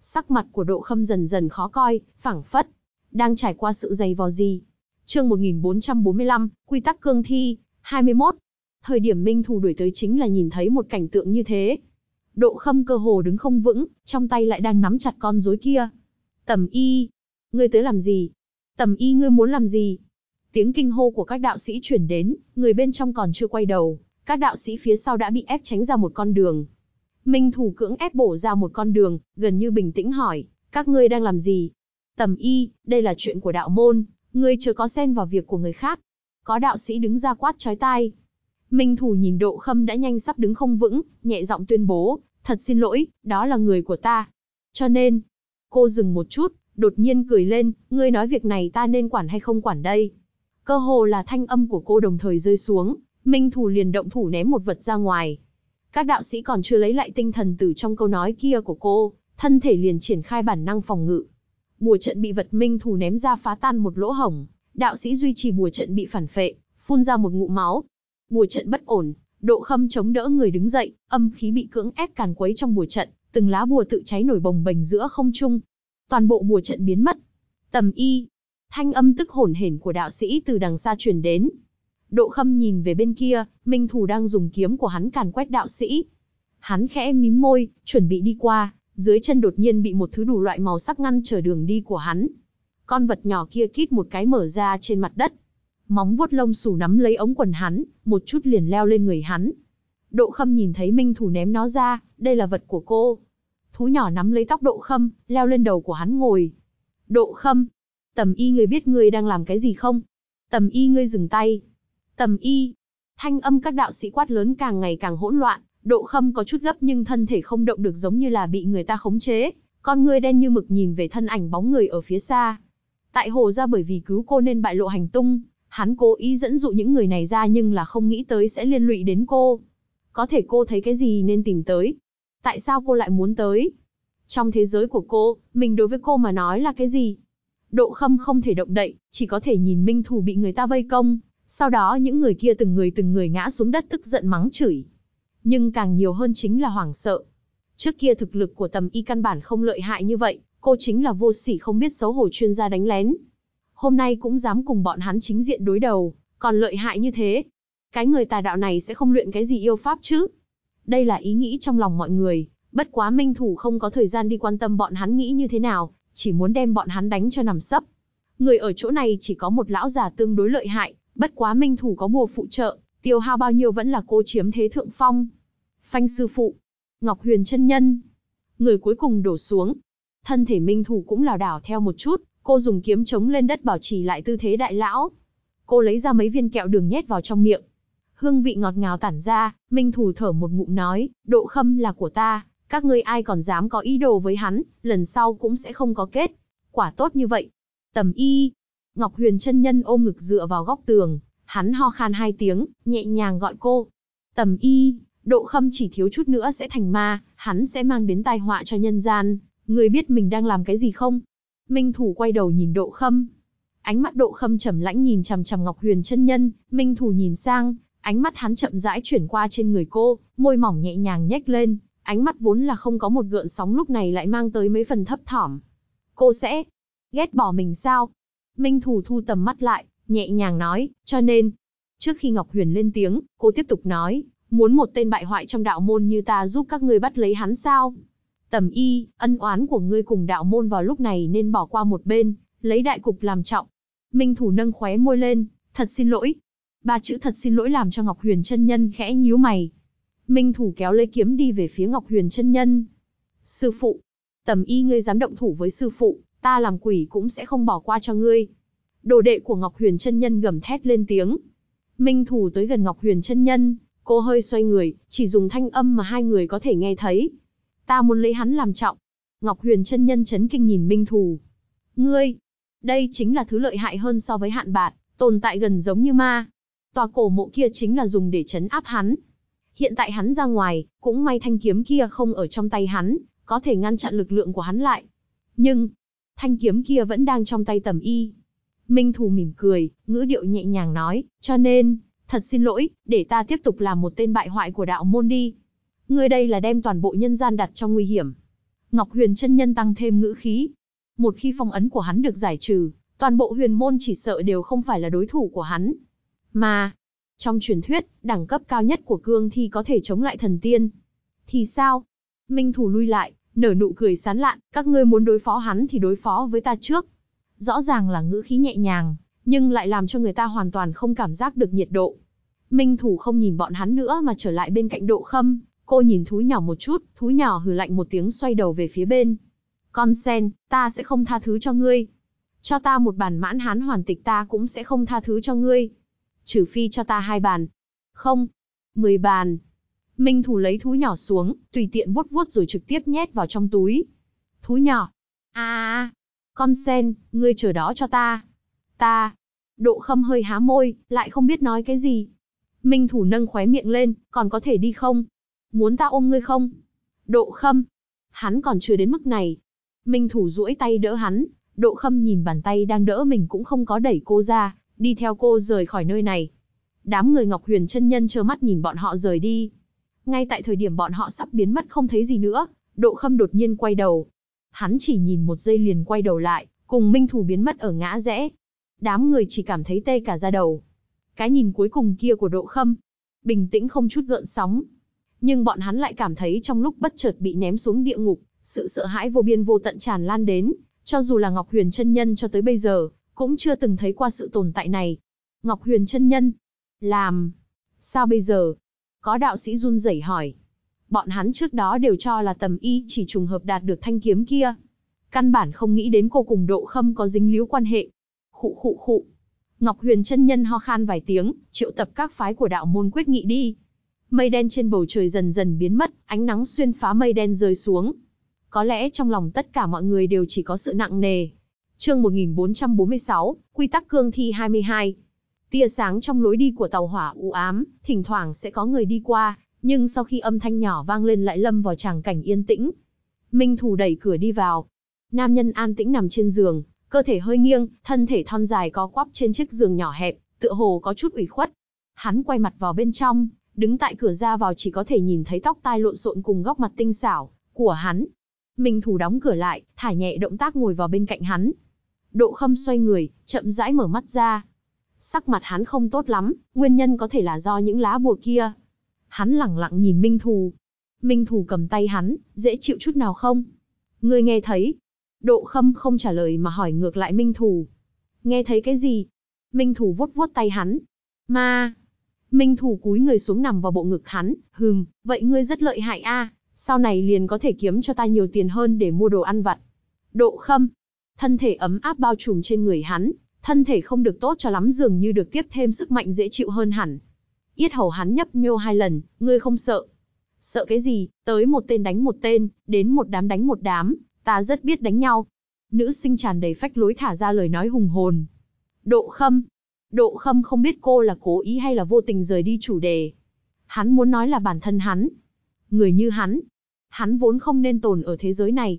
Sắc mặt của Độ Khâm dần dần khó coi, phảng phất đang trải qua sự dày vò gì. Chương 1445, quy tắc cương thi, 21. Thời điểm Minh Thù đuổi tới chính là nhìn thấy một cảnh tượng như thế. Độ Khâm cơ hồ đứng không vững, trong tay lại đang nắm chặt con rối kia. Tầm Y, ngươi tới làm gì? Tầm Y, ngươi muốn làm gì? Tiếng kinh hô của các đạo sĩ chuyển đến, người bên trong còn chưa quay đầu, các đạo sĩ phía sau đã bị ép tránh ra một con đường. Minh Thù cưỡng ép bổ ra một con đường, gần như bình tĩnh hỏi, các ngươi đang làm gì? Tầm Y, đây là chuyện của đạo môn, ngươi chớ có xen vào việc của người khác. Có đạo sĩ đứng ra quát chói tai. Minh Thù nhìn Độ Khâm đã nhanh sắp đứng không vững, nhẹ giọng tuyên bố, thật xin lỗi, đó là người của ta. Cho nên, cô dừng một chút, đột nhiên cười lên, ngươi nói việc này ta nên quản hay không quản đây? Cơ hồ là thanh âm của cô đồng thời rơi xuống, Minh Thù liền động thủ ném một vật ra ngoài. Các đạo sĩ còn chưa lấy lại tinh thần từ trong câu nói kia của cô, thân thể liền triển khai bản năng phòng ngự. Bùa trận bị vật Minh Thù ném ra phá tan một lỗ hổng, đạo sĩ duy trì bùa trận bị phản phệ, phun ra một ngụm máu. Bùa trận bất ổn, Độ Khâm chống đỡ người đứng dậy, âm khí bị cưỡng ép càn quấy trong bùa trận, từng lá bùa tự cháy nổi bồng bềnh giữa không trung. Toàn bộ bùa trận biến mất. Tầm Y, thanh âm tức hổn hển của đạo sĩ từ đằng xa truyền đến. Độ Khâm nhìn về bên kia, Minh Thù đang dùng kiếm của hắn càn quét đạo sĩ. Hắn khẽ mím môi, chuẩn bị đi qua, dưới chân đột nhiên bị một thứ đủ loại màu sắc ngăn trở đường đi của hắn. Con vật nhỏ kia kít một cái mở ra trên mặt đất. Móng vuốt lông xù nắm lấy ống quần hắn, một chút liền leo lên người hắn. Độ Khâm nhìn thấy Minh Thù ném nó ra, đây là vật của cô. Thú nhỏ nắm lấy tóc Độ Khâm, leo lên đầu của hắn ngồi. Độ Khâm, Tầm Y, ngươi biết ngươi đang làm cái gì không? Tầm Y, ngươi dừng tay. Tầm Y, thanh âm các đạo sĩ quát lớn càng ngày càng hỗn loạn. Độ Khâm có chút gấp nhưng thân thể không động được, giống như là bị người ta khống chế. Con ngươi đen như mực nhìn về thân ảnh bóng người ở phía xa. Tại Hồ gia bởi vì cứu cô nên bại lộ hành tung. Hắn cố ý dẫn dụ những người này ra nhưng là không nghĩ tới sẽ liên lụy đến cô. Có thể cô thấy cái gì nên tìm tới. Tại sao cô lại muốn tới? Trong thế giới của cô, mình đối với cô mà nói là cái gì? Độ Khâm không thể động đậy, chỉ có thể nhìn Minh Thù bị người ta vây công. Sau đó những người kia từng người ngã xuống đất tức giận mắng chửi. Nhưng càng nhiều hơn chính là hoảng sợ. Trước kia thực lực của Tầm Y căn bản không lợi hại như vậy. Cô chính là vô sỉ không biết xấu hổ chuyên gia đánh lén. Hôm nay cũng dám cùng bọn hắn chính diện đối đầu, còn lợi hại như thế. Cái người tà đạo này sẽ không luyện cái gì yêu pháp chứ? Đây là ý nghĩ trong lòng mọi người, bất quá Minh Thù không có thời gian đi quan tâm bọn hắn nghĩ như thế nào, chỉ muốn đem bọn hắn đánh cho nằm sấp. Người ở chỗ này chỉ có một lão già tương đối lợi hại, bất quá Minh Thù có bùa phụ trợ, tiêu hao bao nhiêu vẫn là cô chiếm thế thượng phong. Phanh sư phụ, Ngọc Huyền chân nhân, người cuối cùng đổ xuống. Thân thể Minh Thù cũng lảo đảo theo một chút. Cô dùng kiếm chống lên đất bảo trì lại tư thế đại lão. Cô lấy ra mấy viên kẹo đường nhét vào trong miệng. Hương vị ngọt ngào tản ra, Minh Thù thở một ngụm nói, Độ Khâm là của ta, các ngươi ai còn dám có ý đồ với hắn, lần sau cũng sẽ không có kết quả tốt như vậy. Tầm Y, Ngọc Huyền chân nhân ôm ngực dựa vào góc tường, hắn ho khan hai tiếng, nhẹ nhàng gọi cô. Tầm Y, Độ Khâm chỉ thiếu chút nữa sẽ thành ma, hắn sẽ mang đến tai họa cho nhân gian, ngươi biết mình đang làm cái gì không? Minh Thù quay đầu nhìn Độ Khâm. Ánh mắt Độ Khâm trầm lãnh nhìn chằm chằm Ngọc Huyền chân nhân, Minh Thù nhìn sang, ánh mắt hắn chậm rãi chuyển qua trên người cô, môi mỏng nhẹ nhàng nhếch lên, ánh mắt vốn là không có một gợn sóng lúc này lại mang tới mấy phần thấp thỏm. Cô sẽ ghét bỏ mình sao? Minh Thù thu tầm mắt lại, nhẹ nhàng nói, cho nên, trước khi Ngọc Huyền lên tiếng, cô tiếp tục nói, muốn một tên bại hoại trong đạo môn như ta giúp các ngươi bắt lấy hắn sao? Tầm Y, ân oán của ngươi cùng đạo môn vào lúc này nên bỏ qua một bên, lấy đại cục làm trọng. Minh Thù nâng khóe môi lên, thật xin lỗi. Ba chữ thật xin lỗi làm cho Ngọc Huyền chân nhân khẽ nhíu mày. Minh Thù kéo lấy kiếm đi về phía Ngọc Huyền chân nhân. Sư phụ, Tầm Y, ngươi dám động thủ với sư phụ, ta làm quỷ cũng sẽ không bỏ qua cho ngươi. Đồ đệ của Ngọc Huyền chân nhân gầm thét lên tiếng. Minh Thù tới gần Ngọc Huyền chân nhân, cô hơi xoay người, chỉ dùng thanh âm mà hai người có thể nghe thấy. Ta muốn lấy hắn làm trọng. Ngọc Huyền chân nhân chấn kinh nhìn Minh Thù. Ngươi, đây chính là thứ lợi hại hơn so với hạn bạt, tồn tại gần giống như ma. Tòa cổ mộ kia chính là dùng để trấn áp hắn. Hiện tại hắn ra ngoài, cũng may thanh kiếm kia không ở trong tay hắn, có thể ngăn chặn lực lượng của hắn lại. Nhưng, thanh kiếm kia vẫn đang trong tay Tầm Y. Minh Thù mỉm cười, ngữ điệu nhẹ nhàng nói, cho nên, thật xin lỗi, để ta tiếp tục làm một tên bại hoại của đạo môn đi. Ngươi đây là đem toàn bộ nhân gian đặt trong nguy hiểm. Ngọc Huyền chân nhân tăng thêm ngữ khí. Một khi phong ấn của hắn được giải trừ, toàn bộ huyền môn chỉ sợ đều không phải là đối thủ của hắn. Mà, trong truyền thuyết, đẳng cấp cao nhất của cương thi có thể chống lại thần tiên. Thì sao? Minh Thù lui lại, nở nụ cười sán lạn, các ngươi muốn đối phó hắn thì đối phó với ta trước. Rõ ràng là ngữ khí nhẹ nhàng, nhưng lại làm cho người ta hoàn toàn không cảm giác được nhiệt độ. Minh Thù không nhìn bọn hắn nữa mà trở lại bên cạnh Độ Khâm. Cô nhìn thú nhỏ một chút, thú nhỏ hừ lạnh một tiếng xoay đầu về phía bên. Con sen, ta sẽ không tha thứ cho ngươi. Cho ta một bàn mãn hán hoàn tịch ta cũng sẽ không tha thứ cho ngươi. Trừ phi cho ta 2 bàn. Không, 10 bàn. Minh Thù lấy thú nhỏ xuống, tùy tiện vuốt vuốt rồi trực tiếp nhét vào trong túi. Thú nhỏ. Con sen, ngươi chờ đó cho ta. Ta. Độ Khâm hơi há môi, lại không biết nói cái gì. Minh Thù nâng khóe miệng lên, còn có thể đi không? Muốn ta ôm ngươi không? Độ Khâm. Hắn còn chưa đến mức này. Minh Thù duỗi tay đỡ hắn. Độ Khâm nhìn bàn tay đang đỡ mình cũng không có đẩy cô ra, đi theo cô rời khỏi nơi này. Đám người Ngọc Huyền chân nhân trơ mắt nhìn bọn họ rời đi. Ngay tại thời điểm bọn họ sắp biến mất không thấy gì nữa, Độ Khâm đột nhiên quay đầu. Hắn chỉ nhìn một giây liền quay đầu lại, cùng Minh Thù biến mất ở ngã rẽ. Đám người chỉ cảm thấy tê cả da đầu. Cái nhìn cuối cùng kia của Độ Khâm, bình tĩnh không chút gợn sóng. Nhưng bọn hắn lại cảm thấy trong lúc bất chợt bị ném xuống địa ngục, sự sợ hãi vô biên vô tận tràn lan đến, cho dù là Ngọc Huyền chân nhân cho tới bây giờ, cũng chưa từng thấy qua sự tồn tại này. Ngọc Huyền chân nhân, làm sao bây giờ? Có đạo sĩ run rẩy hỏi. Bọn hắn trước đó đều cho là Tầm Y chỉ trùng hợp đạt được thanh kiếm kia. Căn bản không nghĩ đến cô cùng Độ Khâm có dính líu quan hệ. Khụ khụ khụ. Ngọc Huyền chân nhân ho khan vài tiếng, triệu tập các phái của đạo môn quyết nghị đi. Mây đen trên bầu trời dần dần biến mất, ánh nắng xuyên phá mây đen rơi xuống. Có lẽ trong lòng tất cả mọi người đều chỉ có sự nặng nề. Chương 1446, Quy tắc cương thi 22. Tia sáng trong lối đi của tàu hỏa u ám, thỉnh thoảng sẽ có người đi qua, nhưng sau khi âm thanh nhỏ vang lên lại lâm vào tràng cảnh yên tĩnh. Minh Thù đẩy cửa đi vào. Nam nhân an tĩnh nằm trên giường, cơ thể hơi nghiêng, thân thể thon dài co quắp trên chiếc giường nhỏ hẹp, tựa hồ có chút ủy khuất. Hắn quay mặt vào bên trong, đứng tại cửa ra vào chỉ có thể nhìn thấy tóc tai lộn xộn cùng góc mặt tinh xảo của hắn. Minh Thù đóng cửa lại, thả nhẹ động tác ngồi vào bên cạnh hắn. Độ Khâm xoay người, chậm rãi mở mắt ra. Sắc mặt hắn không tốt lắm, nguyên nhân có thể là do những lá bùa kia. Hắn lẳng lặng nhìn Minh Thù. Minh Thù cầm tay hắn, dễ chịu chút nào không? Ngươi nghe thấy? Độ Khâm không trả lời mà hỏi ngược lại Minh Thù. Nghe thấy cái gì? Minh Thù vuốt vuốt tay hắn. Ma. Minh Thù cúi người xuống nằm vào bộ ngực hắn, hừm, vậy ngươi rất lợi hại a. Sau này liền có thể kiếm cho ta nhiều tiền hơn để mua đồ ăn vặt. Độ Khâm, thân thể ấm áp bao trùm trên người hắn, thân thể không được tốt cho lắm dường như được tiếp thêm sức mạnh dễ chịu hơn hẳn. Yết hầu hắn nhấp nhô 2 lần, ngươi không sợ? Sợ cái gì, tới một tên đánh một tên, đến một đám đánh một đám, ta rất biết đánh nhau. Nữ sinh tràn đầy phách lối thả ra lời nói hùng hồn. Độ Khâm không biết cô là cố ý hay là vô tình rời đi chủ đề. Hắn muốn nói là bản thân hắn. Người như hắn. Hắn vốn không nên tồn ở thế giới này.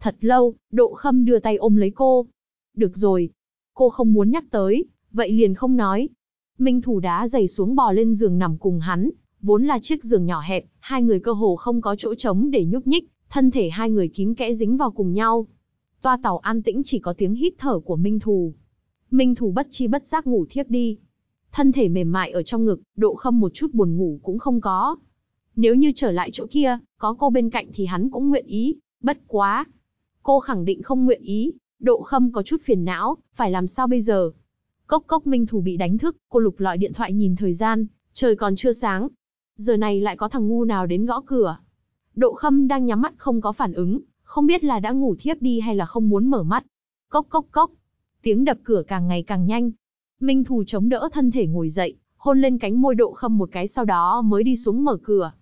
Thật lâu, Độ Khâm đưa tay ôm lấy cô. Được rồi. Cô không muốn nhắc tới, vậy liền không nói. Minh Thù đá giày xuống bò lên giường nằm cùng hắn. Vốn là chiếc giường nhỏ hẹp, hai người cơ hồ không có chỗ trống để nhúc nhích. Thân thể hai người kín kẽ dính vào cùng nhau. Toa tàu an tĩnh chỉ có tiếng hít thở của Minh Thù. Minh Thù bất chi bất giác ngủ thiếp đi. Thân thể mềm mại ở trong ngực, Độ Khâm một chút buồn ngủ cũng không có. Nếu như trở lại chỗ kia, có cô bên cạnh thì hắn cũng nguyện ý, bất quá. Cô khẳng định không nguyện ý, Độ Khâm có chút phiền não, phải làm sao bây giờ? Cốc cốc Minh Thù bị đánh thức, cô lục lọi điện thoại nhìn thời gian, trời còn chưa sáng. Giờ này lại có thằng ngu nào đến gõ cửa. Độ Khâm đang nhắm mắt không có phản ứng, không biết là đã ngủ thiếp đi hay là không muốn mở mắt. Cốc cốc cốc, tiếng đập cửa càng ngày càng nhanh. Minh Thù chống đỡ thân thể ngồi dậy, hôn lên cánh môi Độ Khâm một cái sau đó mới đi xuống mở cửa.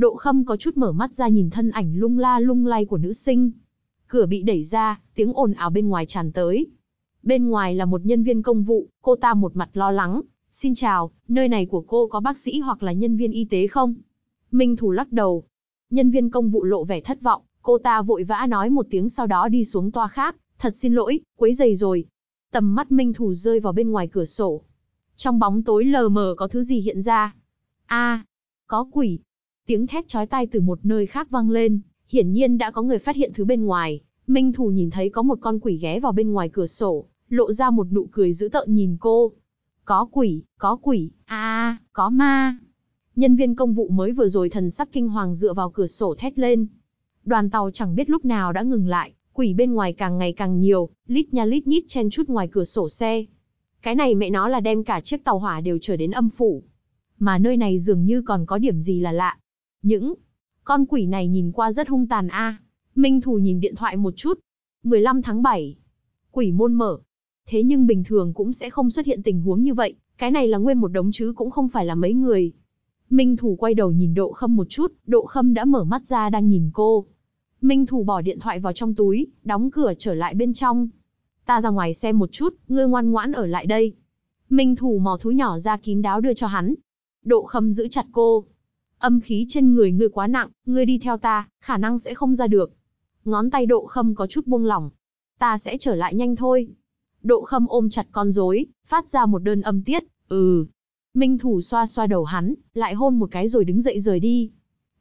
Độ Khâm có chút mở mắt ra nhìn thân ảnh lung la lung lay của nữ sinh. Cửa bị đẩy ra, tiếng ồn ào bên ngoài tràn tới. Bên ngoài là một nhân viên công vụ, cô ta một mặt lo lắng. Xin chào, nơi này của cô có bác sĩ hoặc là nhân viên y tế không? Minh Thù lắc đầu. Nhân viên công vụ lộ vẻ thất vọng, cô ta vội vã nói một tiếng sau đó đi xuống toa khác. Thật xin lỗi, quấy rầy rồi. Tầm mắt Minh Thù rơi vào bên ngoài cửa sổ. Trong bóng tối lờ mờ có thứ gì hiện ra. À, có quỷ. Tiếng thét chói tai từ một nơi khác vang lên. Hiển nhiên đã có người phát hiện thứ bên ngoài. Minh Thù nhìn thấy có một con quỷ ghé vào bên ngoài cửa sổ, lộ ra một nụ cười dữ tợn nhìn cô. Có quỷ, à, có ma. Nhân viên công vụ mới vừa rồi thần sắc kinh hoàng dựa vào cửa sổ thét lên. Đoàn tàu chẳng biết lúc nào đã ngừng lại, quỷ bên ngoài càng ngày càng nhiều, lít nha lít nhít chen chúc ngoài cửa sổ xe. Cái này mẹ nó là đem cả chiếc tàu hỏa đều chở đến âm phủ. Mà nơi này dường như còn có điểm gì là lạ. Những con quỷ này nhìn qua rất hung tàn a. Minh Thù nhìn điện thoại một chút. 15 tháng 7. Quỷ môn mở. Thế nhưng bình thường cũng sẽ không xuất hiện tình huống như vậy. Cái này là nguyên một đống chứ cũng không phải là mấy người. Minh Thù quay đầu nhìn Độ Khâm một chút. Độ Khâm đã mở mắt ra đang nhìn cô. Minh Thù bỏ điện thoại vào trong túi, đóng cửa trở lại bên trong. Ta ra ngoài xem một chút, ngươi ngoan ngoãn ở lại đây. Minh Thù mò thú nhỏ ra kín đáo đưa cho hắn. Độ Khâm giữ chặt cô. Âm khí trên người ngươi quá nặng, ngươi đi theo ta, khả năng sẽ không ra được. Ngón tay Độ Khâm có chút buông lỏng. Ta sẽ trở lại nhanh thôi. Độ Khâm ôm chặt con rối, phát ra một đơn âm tiết. Ừ. Minh Thù xoa xoa đầu hắn, lại hôn một cái rồi đứng dậy rời đi.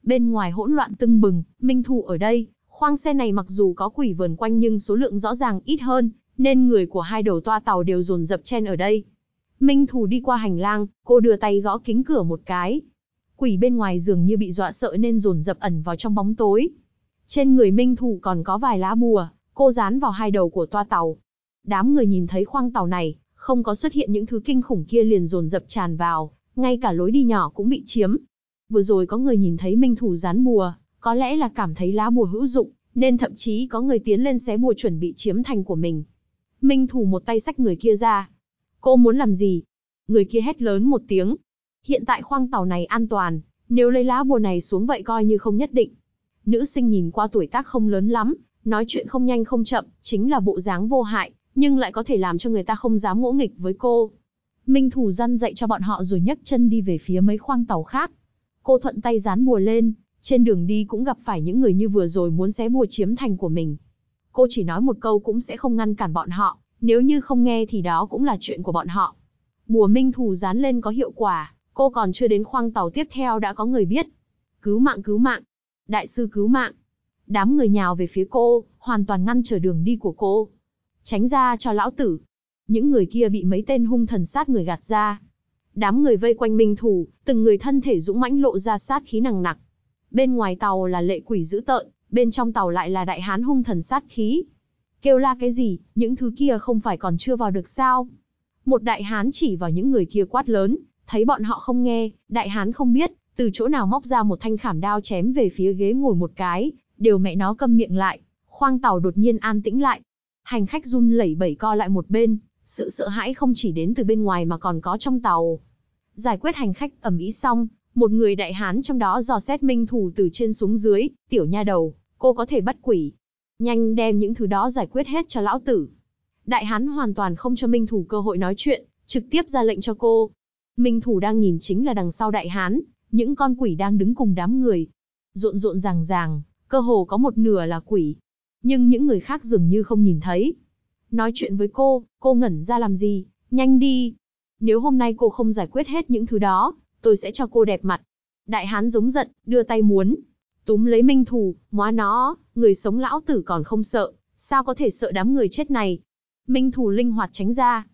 Bên ngoài hỗn loạn tưng bừng, Minh Thù ở đây. Khoang xe này mặc dù có quỷ vờn quanh nhưng số lượng rõ ràng ít hơn, nên người của hai đầu toa tàu đều dồn dập chen ở đây. Minh Thù đi qua hành lang, cô đưa tay gõ kính cửa một cái. Quỷ bên ngoài dường như bị dọa sợ nên dồn dập ẩn vào trong bóng tối. Trên người Minh Thù còn có vài lá bùa, cô dán vào hai đầu của toa tàu. Đám người nhìn thấy khoang tàu này, không có xuất hiện những thứ kinh khủng kia liền dồn dập tràn vào, ngay cả lối đi nhỏ cũng bị chiếm. Vừa rồi có người nhìn thấy Minh Thù dán bùa, có lẽ là cảm thấy lá bùa hữu dụng, nên thậm chí có người tiến lên xé bùa chuẩn bị chiếm thành của mình. Minh Thù một tay xách người kia ra. Cô muốn làm gì? Người kia hét lớn một tiếng. Hiện tại khoang tàu này an toàn, nếu lấy lá bùa này xuống vậy coi như không nhất định. Nữ sinh nhìn qua tuổi tác không lớn lắm, nói chuyện không nhanh không chậm, chính là bộ dáng vô hại, nhưng lại có thể làm cho người ta không dám ngỗ nghịch với cô. Minh Thù răn dạy cho bọn họ rồi nhấc chân đi về phía mấy khoang tàu khác. Cô thuận tay dán bùa lên, trên đường đi cũng gặp phải những người như vừa rồi muốn xé bùa chiếm thành của mình. Cô chỉ nói một câu cũng sẽ không ngăn cản bọn họ, nếu như không nghe thì đó cũng là chuyện của bọn họ. Bùa Minh Thù dán lên có hiệu quả, cô còn chưa đến khoang tàu tiếp theo đã có người biết. Cứu mạng, cứu mạng. Đại sư cứu mạng. Đám người nhào về phía cô, hoàn toàn ngăn trở đường đi của cô. Tránh ra cho lão tử. Những người kia bị mấy tên hung thần sát người gạt ra. Đám người vây quanh Minh Thù, từng người thân thể dũng mãnh lộ ra sát khí nằng nặc. Bên ngoài tàu là lệ quỷ dữ tợn, bên trong tàu lại là đại hán hung thần sát khí. Kêu la cái gì, những thứ kia không phải còn chưa vào được sao? Một đại hán chỉ vào những người kia quát lớn, thấy bọn họ không nghe, đại hán không biết, từ chỗ nào móc ra một thanh khảm đao chém về phía ghế ngồi một cái, đều mẹ nó câm miệng lại. Khoang tàu đột nhiên an tĩnh lại. Hành khách run lẩy bẩy co lại một bên, sự sợ hãi không chỉ đến từ bên ngoài mà còn có trong tàu. Giải quyết hành khách ầm ĩ xong, một người đại hán trong đó dò xét Minh Thù từ trên xuống dưới, tiểu nha đầu, cô có thể bắt quỷ. Nhanh đem những thứ đó giải quyết hết cho lão tử. Đại hán hoàn toàn không cho Minh Thù cơ hội nói chuyện, trực tiếp ra lệnh cho cô. Minh Thù đang nhìn chính là đằng sau đại hán, những con quỷ đang đứng cùng đám người. Rộn rộn ràng ràng, cơ hồ có một nửa là quỷ. Nhưng những người khác dường như không nhìn thấy. Nói chuyện với cô ngẩn ra làm gì, nhanh đi. Nếu hôm nay cô không giải quyết hết những thứ đó, tôi sẽ cho cô đẹp mặt. Đại hán giống giận, đưa tay muốn túm lấy Minh Thù, móa nó, người sống lão tử còn không sợ, sao có thể sợ đám người chết này. Minh Thù linh hoạt tránh ra.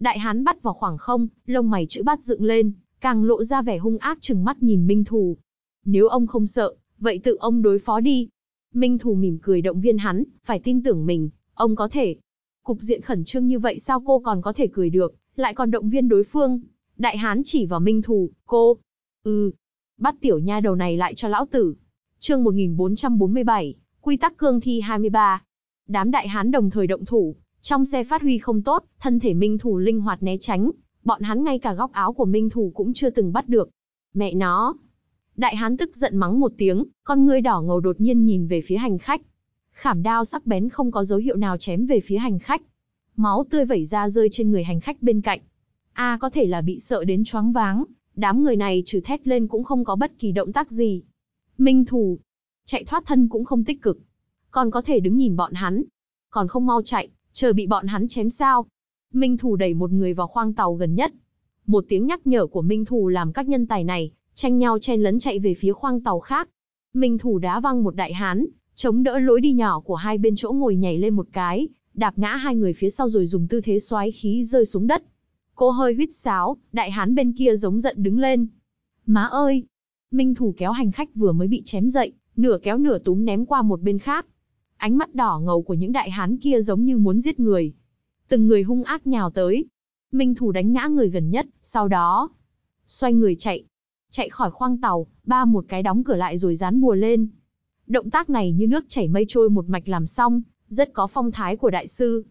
Đại hán bắt vào khoảng không, lông mày chữ bát dựng lên, càng lộ ra vẻ hung ác trừng mắt nhìn Minh Thù. Nếu ông không sợ, vậy tự ông đối phó đi. Minh Thù mỉm cười động viên hắn, phải tin tưởng mình, ông có thể. Cục diện khẩn trương như vậy sao cô còn có thể cười được, lại còn động viên đối phương. Đại hán chỉ vào Minh Thù, cô. Ừ, bắt tiểu nha đầu này lại cho lão tử. Chương 1447, quy tắc cương thi 23. Đám đại hán đồng thời động thủ, trong xe phát huy không tốt, thân thể Minh Thù linh hoạt né tránh, bọn hắn ngay cả góc áo của Minh Thù cũng chưa từng bắt được. Mẹ nó. Đại hán tức giận mắng một tiếng, con ngươi đỏ ngầu đột nhiên nhìn về phía hành khách. Khảm đao sắc bén không có dấu hiệu nào chém về phía hành khách. Máu tươi vẩy ra rơi trên người hành khách bên cạnh. A, có thể là bị sợ đến choáng váng, đám người này trừ thét lên cũng không có bất kỳ động tác gì. Minh Thù, chạy thoát thân cũng không tích cực. Còn có thể đứng nhìn bọn hắn. Còn không mau chạy, chờ bị bọn hắn chém sao. Minh Thù đẩy một người vào khoang tàu gần nhất. Một tiếng nhắc nhở của Minh Thù làm các nhân tài này tranh nhau chen lấn chạy về phía khoang tàu khác. Minh Thù đá văng một đại hán, chống đỡ lối đi nhỏ của hai bên chỗ ngồi nhảy lên một cái, đạp ngã hai người phía sau rồi dùng tư thế xoáy khí rơi xuống đất. Cô hơi huýt sáo, đại hán bên kia giống giận đứng lên. Má ơi! Minh Thù kéo hành khách vừa mới bị chém dậy, nửa kéo nửa túm ném qua một bên khác. Ánh mắt đỏ ngầu của những đại hán kia giống như muốn giết người. Từng người hung ác nhào tới. Minh Thù đánh ngã người gần nhất, sau đó xoay người chạy. Chạy khỏi khoang tàu, ba một cái đóng cửa lại rồi dán bùa lên. Động tác này như nước chảy mây trôi một mạch làm xong, rất có phong thái của đại sư.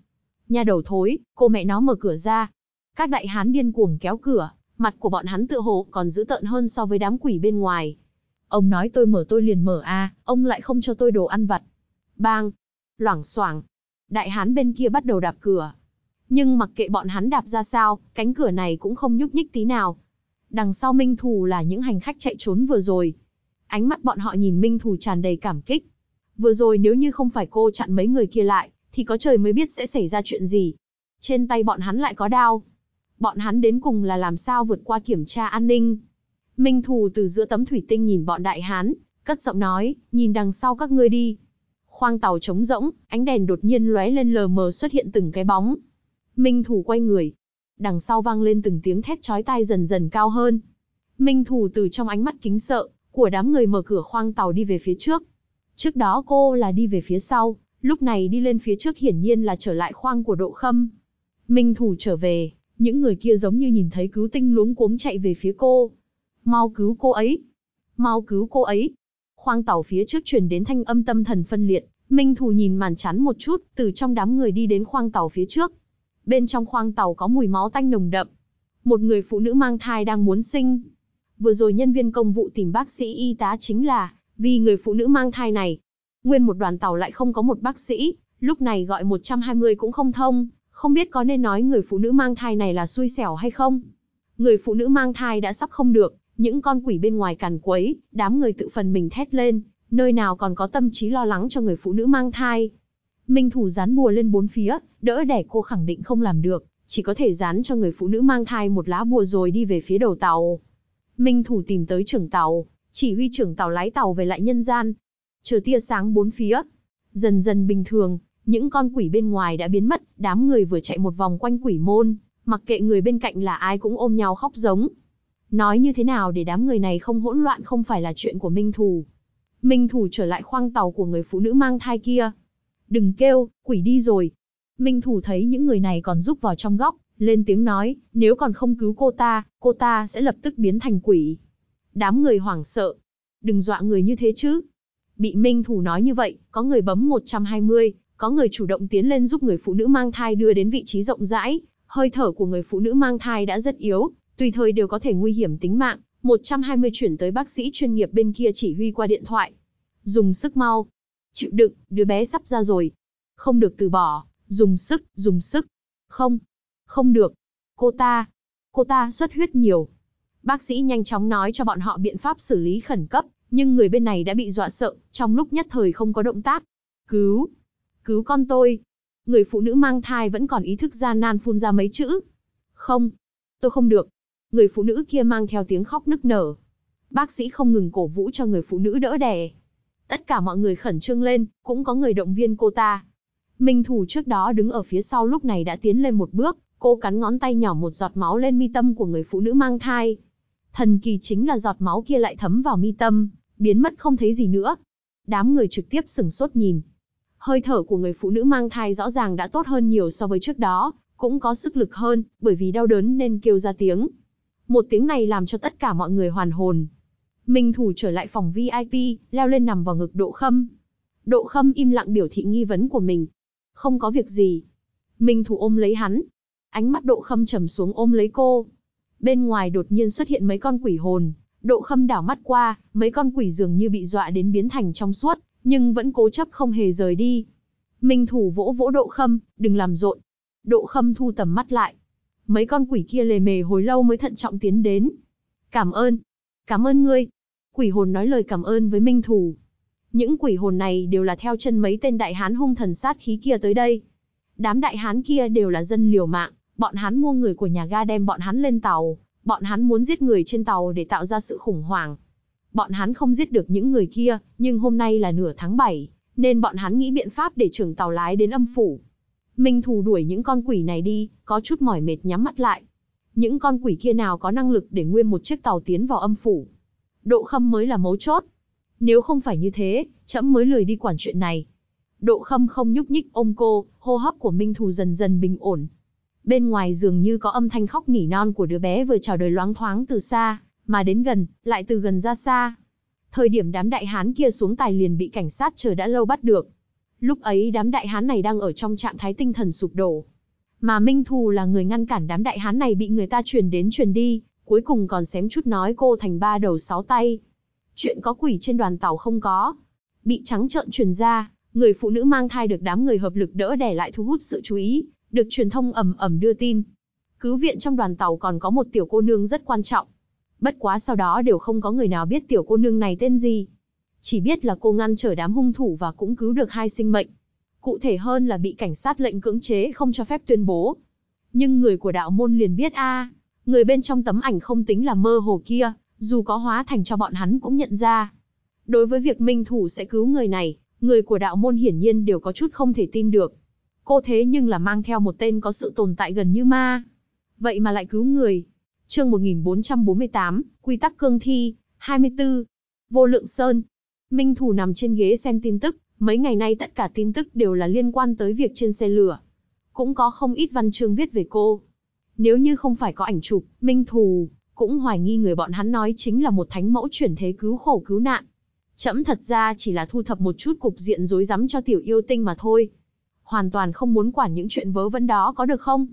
Nhà đầu thối, cô mẹ nó mở cửa ra. Các đại hán điên cuồng kéo cửa, mặt của bọn hắn tựa hồ còn dữ tợn hơn so với đám quỷ bên ngoài. Ông nói tôi mở tôi liền mở à, ông lại không cho tôi đồ ăn vặt. Bang, loảng xoảng, đại hán bên kia bắt đầu đạp cửa. Nhưng mặc kệ bọn hắn đạp ra sao, cánh cửa này cũng không nhúc nhích tí nào. Đằng sau Minh Thù là những hành khách chạy trốn vừa rồi. Ánh mắt bọn họ nhìn Minh Thù tràn đầy cảm kích. Vừa rồi nếu như không phải cô chặn mấy người kia lại, thì có trời mới biết sẽ xảy ra chuyện gì. Trên tay bọn hắn lại có đao. Bọn hắn đến cùng là làm sao vượt qua kiểm tra an ninh. Minh Thù từ giữa tấm thủy tinh nhìn bọn đại hán, cất giọng nói, nhìn đằng sau các ngươi đi. Khoang tàu trống rỗng, ánh đèn đột nhiên lóe lên lờ mờ xuất hiện từng cái bóng. Minh Thù quay người. Đằng sau vang lên từng tiếng thét chói tai dần dần cao hơn. Minh Thù từ trong ánh mắt kính sợ của đám người mở cửa khoang tàu đi về phía trước. Trước đó cô là đi về phía sau, lúc này đi lên phía trước hiển nhiên là trở lại khoang của Độ Khâm. Minh Thù trở về, những người kia giống như nhìn thấy cứu tinh luống cuống chạy về phía cô. Mau cứu cô ấy! Mau cứu cô ấy! Khoang tàu phía trước truyền đến thanh âm tâm thần phân liệt. Minh Thù nhìn màn chắn một chút, từ trong đám người đi đến khoang tàu phía trước. Bên trong khoang tàu có mùi máu tanh nồng đậm. Một người phụ nữ mang thai đang muốn sinh. Vừa rồi nhân viên công vụ tìm bác sĩ y tá chính là vì người phụ nữ mang thai này. Nguyên một đoàn tàu lại không có một bác sĩ, lúc này gọi 120 cũng không thông. Không biết có nên nói người phụ nữ mang thai này là xui xẻo hay không? Người phụ nữ mang thai đã sắp không được, những con quỷ bên ngoài càn quấy, đám người tự phần mình thét lên, nơi nào còn có tâm trí lo lắng cho người phụ nữ mang thai. Minh Thù dán bùa lên bốn phía, đỡ đẻ cô khẳng định không làm được, chỉ có thể dán cho người phụ nữ mang thai một lá bùa rồi đi về phía đầu tàu. Minh Thù tìm tới trưởng tàu, chỉ huy trưởng tàu lái tàu về lại nhân gian. Chờ tia sáng bốn phía, dần dần bình thường, những con quỷ bên ngoài đã biến mất, đám người vừa chạy một vòng quanh quỷ môn, mặc kệ người bên cạnh là ai cũng ôm nhau khóc giống. Nói như thế nào để đám người này không hỗn loạn không phải là chuyện của Minh Thù. Minh Thù trở lại khoang tàu của người phụ nữ mang thai kia. Đừng kêu, quỷ đi rồi. Minh Thù thấy những người này còn rúc vào trong góc, lên tiếng nói, nếu còn không cứu cô ta sẽ lập tức biến thành quỷ. Đám người hoảng sợ. Đừng dọa người như thế chứ. Bị Minh Thù nói như vậy, có người bấm 120, có người chủ động tiến lên giúp người phụ nữ mang thai đưa đến vị trí rộng rãi. Hơi thở của người phụ nữ mang thai đã rất yếu, tùy thời đều có thể nguy hiểm tính mạng. 120 chuyển tới bác sĩ chuyên nghiệp bên kia chỉ huy qua điện thoại. Dùng sức mau. Chịu đựng, đứa bé sắp ra rồi. Không được từ bỏ, dùng sức, dùng sức. Không, không được. Cô ta xuất huyết nhiều. Bác sĩ nhanh chóng nói cho bọn họ biện pháp xử lý khẩn cấp, nhưng người bên này đã bị dọa sợ, trong lúc nhất thời không có động tác. Cứu, cứu con tôi. Người phụ nữ mang thai vẫn còn ý thức gian nan phun ra mấy chữ. Không, tôi không được. Người phụ nữ kia mang theo tiếng khóc nức nở. Bác sĩ không ngừng cổ vũ cho người phụ nữ đỡ đẻ. Tất cả mọi người khẩn trương lên, cũng có người động viên cô ta. Minh Thù trước đó đứng ở phía sau lúc này đã tiến lên một bước, cô cắn ngón tay nhỏ một giọt máu lên mi tâm của người phụ nữ mang thai. Thần kỳ chính là giọt máu kia lại thấm vào mi tâm, biến mất không thấy gì nữa. Đám người trực tiếp sửng sốt nhìn. Hơi thở của người phụ nữ mang thai rõ ràng đã tốt hơn nhiều so với trước đó, cũng có sức lực hơn, bởi vì đau đớn nên kêu ra tiếng. Một tiếng này làm cho tất cả mọi người hoàn hồn. Minh Thù trở lại phòng VIP, leo lên nằm vào ngực Độ Khâm. Độ Khâm im lặng biểu thị nghi vấn của mình. Không có việc gì. Minh Thù ôm lấy hắn. Ánh mắt Độ Khâm trầm xuống ôm lấy cô. Bên ngoài đột nhiên xuất hiện mấy con quỷ hồn. Độ Khâm đảo mắt qua, mấy con quỷ dường như bị dọa đến biến thành trong suốt, nhưng vẫn cố chấp không hề rời đi. Minh Thù vỗ vỗ Độ Khâm, đừng làm rộn. Độ Khâm thu tầm mắt lại. Mấy con quỷ kia lề mề hồi lâu mới thận trọng tiến đến. Cảm ơn ngươi. Quỷ hồn nói lời cảm ơn với Minh Thù. Những quỷ hồn này đều là theo chân mấy tên đại hán hung thần sát khí kia tới đây. Đám đại hán kia đều là dân liều mạng, bọn hắn mua người của nhà ga đem bọn hắn lên tàu. Bọn hắn muốn giết người trên tàu để tạo ra sự khủng hoảng. Bọn hắn không giết được những người kia, nhưng hôm nay là nửa tháng 7, nên bọn hắn nghĩ biện pháp để trưởng tàu lái đến âm phủ. Minh Thù đuổi những con quỷ này đi, có chút mỏi mệt nhắm mắt lại. Những con quỷ kia nào có năng lực để nguyên một chiếc tàu tiến vào âm phủ. Độ Khâm mới là mấu chốt. Nếu không phải như thế, trẫm mới lười đi quản chuyện này. Độ Khâm không nhúc nhích ôm cô, hô hấp của Minh Thù dần dần bình ổn. Bên ngoài dường như có âm thanh khóc nỉ non của đứa bé vừa chào đời loáng thoáng từ xa, mà đến gần, lại từ gần ra xa. Thời điểm đám đại hán kia xuống tài liền bị cảnh sát chờ đã lâu bắt được. Lúc ấy đám đại hán này đang ở trong trạng thái tinh thần sụp đổ. Mà Minh Thù là người ngăn cản đám đại hán này bị người ta truyền đến truyền đi, cuối cùng còn xém chút nói cô thành ba đầu sáu tay. Chuyện có quỷ trên đoàn tàu không có. Bị trắng trợn truyền ra, người phụ nữ mang thai được đám người hợp lực đỡ đẻ lại thu hút sự chú ý. Được truyền thông ầm ầm đưa tin. Cứu viện trong đoàn tàu còn có một tiểu cô nương rất quan trọng. Bất quá sau đó đều không có người nào biết tiểu cô nương này tên gì. Chỉ biết là cô ngăn trở đám hung thủ và cũng cứu được 2 sinh mệnh. Cụ thể hơn là bị cảnh sát lệnh cưỡng chế không cho phép tuyên bố. Nhưng người của đạo môn liền biết người bên trong tấm ảnh không tính là mơ hồ kia, dù có hóa thành cho bọn hắn cũng nhận ra. Đối với việc Minh Thù sẽ cứu người này, người của đạo môn hiển nhiên đều có chút không thể tin được. Cô thế nhưng là mang theo một tên có sự tồn tại gần như ma. Vậy mà lại cứu người. Chương 1448, Quy tắc cương thi, 24. Vô Lượng Sơn. Minh Thù nằm trên ghế xem tin tức. Mấy ngày nay tất cả tin tức đều là liên quan tới việc trên xe lửa. Cũng có không ít văn chương viết về cô. Nếu như không phải có ảnh chụp, Minh Thù cũng hoài nghi người bọn hắn nói chính là một thánh mẫu chuyển thế cứu khổ cứu nạn. Trẫm thật ra chỉ là thu thập một chút cục diện rối rắm cho tiểu yêu tinh mà thôi. Hoàn toàn không muốn quản những chuyện vớ vẩn đó, có được không?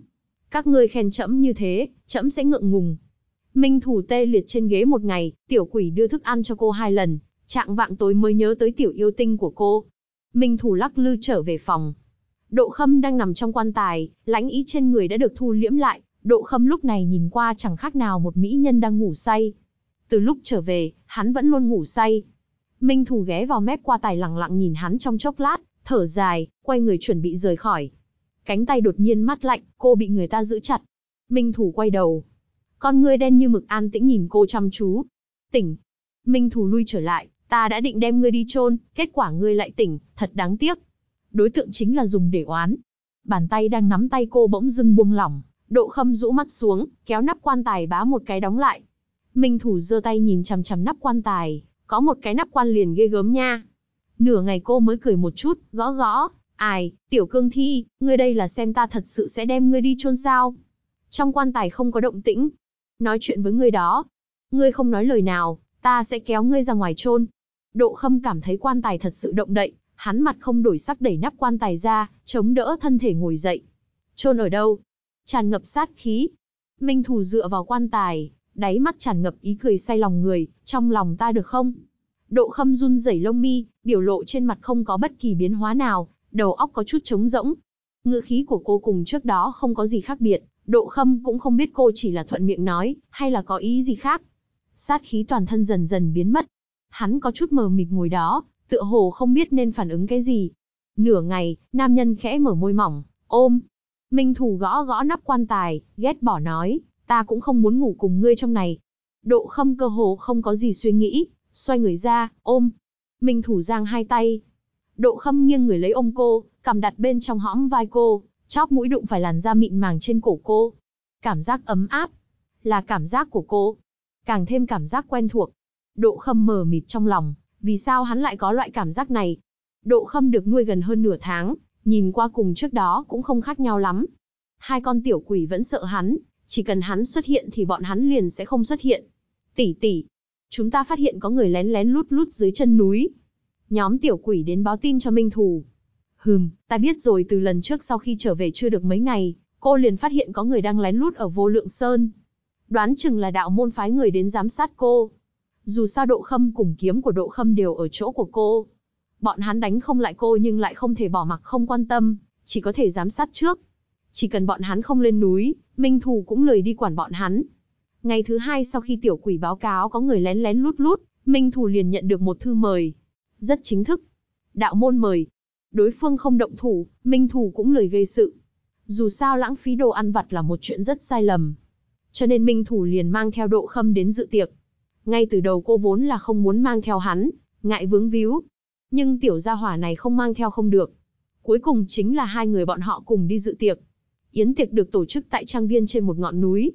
Các ngươi khen trẫm như thế, trẫm sẽ ngượng ngùng. Minh Thù tê liệt trên ghế một ngày, tiểu quỷ đưa thức ăn cho cô 2 lần, trạng vạng tối mới nhớ tới tiểu yêu tinh của cô. Minh Thù lắc lư trở về phòng. Độ Khâm đang nằm trong quan tài, lãnh ý trên người đã được thu liễm lại. Độ Khâm lúc này nhìn qua chẳng khác nào một mỹ nhân đang ngủ say. Từ lúc trở về, hắn vẫn luôn ngủ say. Minh Thù ghé vào mép quan tài lặng lặng nhìn hắn trong chốc lát. Thở dài, quay người chuẩn bị rời khỏi. Cánh tay đột nhiên mát lạnh, cô bị người ta giữ chặt. Minh Thù quay đầu. Con ngươi đen như mực an tĩnh nhìn cô chăm chú. Tỉnh. Minh Thù lui trở lại, ta đã định đem ngươi đi chôn, kết quả ngươi lại tỉnh, thật đáng tiếc. Đối tượng chính là dùng để oán. Bàn tay đang nắm tay cô bỗng dưng buông lỏng, Độ Khâm rũ mắt xuống, kéo nắp quan tài bá một cái đóng lại. Minh Thù giơ tay nhìn chằm chằm nắp quan tài, có một cái nắp quan liền ghê gớm nha. Nửa ngày cô mới cười một chút, gõ gõ, ai, tiểu cương thi, ngươi đây là xem ta thật sự sẽ đem ngươi đi chôn sao? Trong quan tài không có động tĩnh, nói chuyện với ngươi đó, ngươi không nói lời nào, ta sẽ kéo ngươi ra ngoài chôn. Độ Khâm cảm thấy quan tài thật sự động đậy, hắn mặt không đổi sắc đẩy nắp quan tài ra, chống đỡ thân thể ngồi dậy. Chôn ở đâu? Tràn ngập sát khí. Minh Thù dựa vào quan tài, đáy mắt tràn ngập ý cười say lòng người, trong lòng ta được không? Độ Khâm run rẩy lông mi, biểu lộ trên mặt không có bất kỳ biến hóa nào, đầu óc có chút trống rỗng. Ngữ khí của cô cùng trước đó không có gì khác biệt, Độ Khâm cũng không biết cô chỉ là thuận miệng nói, hay là có ý gì khác. Sát khí toàn thân dần dần biến mất. Hắn có chút mờ mịt ngồi đó, tựa hồ không biết nên phản ứng cái gì. Nửa ngày, nam nhân khẽ mở môi mỏng, ôm. Minh Thù gõ gõ nắp quan tài, ghét bỏ nói, ta cũng không muốn ngủ cùng ngươi trong này. Độ Khâm cơ hồ không có gì suy nghĩ. Xoay người ra, ôm. Minh Thù giang 2 tay. Độ Khâm nghiêng người lấy ôm cô, cằm đặt bên trong hõm vai cô, chóp mũi đụng phải làn da mịn màng trên cổ cô. Cảm giác ấm áp, là cảm giác của cô. Càng thêm cảm giác quen thuộc. Độ Khâm mờ mịt trong lòng, vì sao hắn lại có loại cảm giác này? Độ Khâm được nuôi gần hơn nửa tháng, nhìn qua cùng trước đó cũng không khác nhau lắm. 2 con tiểu quỷ vẫn sợ hắn, chỉ cần hắn xuất hiện thì bọn hắn liền sẽ không xuất hiện. Tỷ tỷ. Chúng ta phát hiện có người lén lén lút lút dưới chân núi. Nhóm tiểu quỷ đến báo tin cho Minh Thù. Ta biết rồi, từ lần trước sau khi trở về chưa được mấy ngày, cô liền phát hiện có người đang lén lút ở Vô Lượng Sơn. Đoán chừng là đạo môn phái người đến giám sát cô. Dù sao Độ Khâm cùng kiếm của Độ Khâm đều ở chỗ của cô. Bọn hắn đánh không lại cô nhưng lại không thể bỏ mặc không quan tâm, chỉ có thể giám sát trước. Chỉ cần bọn hắn không lên núi, Minh Thù cũng lười đi quản bọn hắn. Ngày thứ hai sau khi tiểu quỷ báo cáo có người lén lén lút lút, Minh Thù liền nhận được một thư mời. Rất chính thức. Đạo môn mời. Đối phương không động thủ, Minh Thù cũng lười gây sự. Dù sao lãng phí đồ ăn vặt là một chuyện rất sai lầm. Cho nên Minh Thù liền mang theo Độ Khâm đến dự tiệc. Ngay từ đầu cô vốn là không muốn mang theo hắn, ngại vướng víu. Nhưng tiểu gia hỏa này không mang theo không được. Cuối cùng chính là hai người bọn họ cùng đi dự tiệc. Yến tiệc được tổ chức tại trang viên trên một ngọn núi.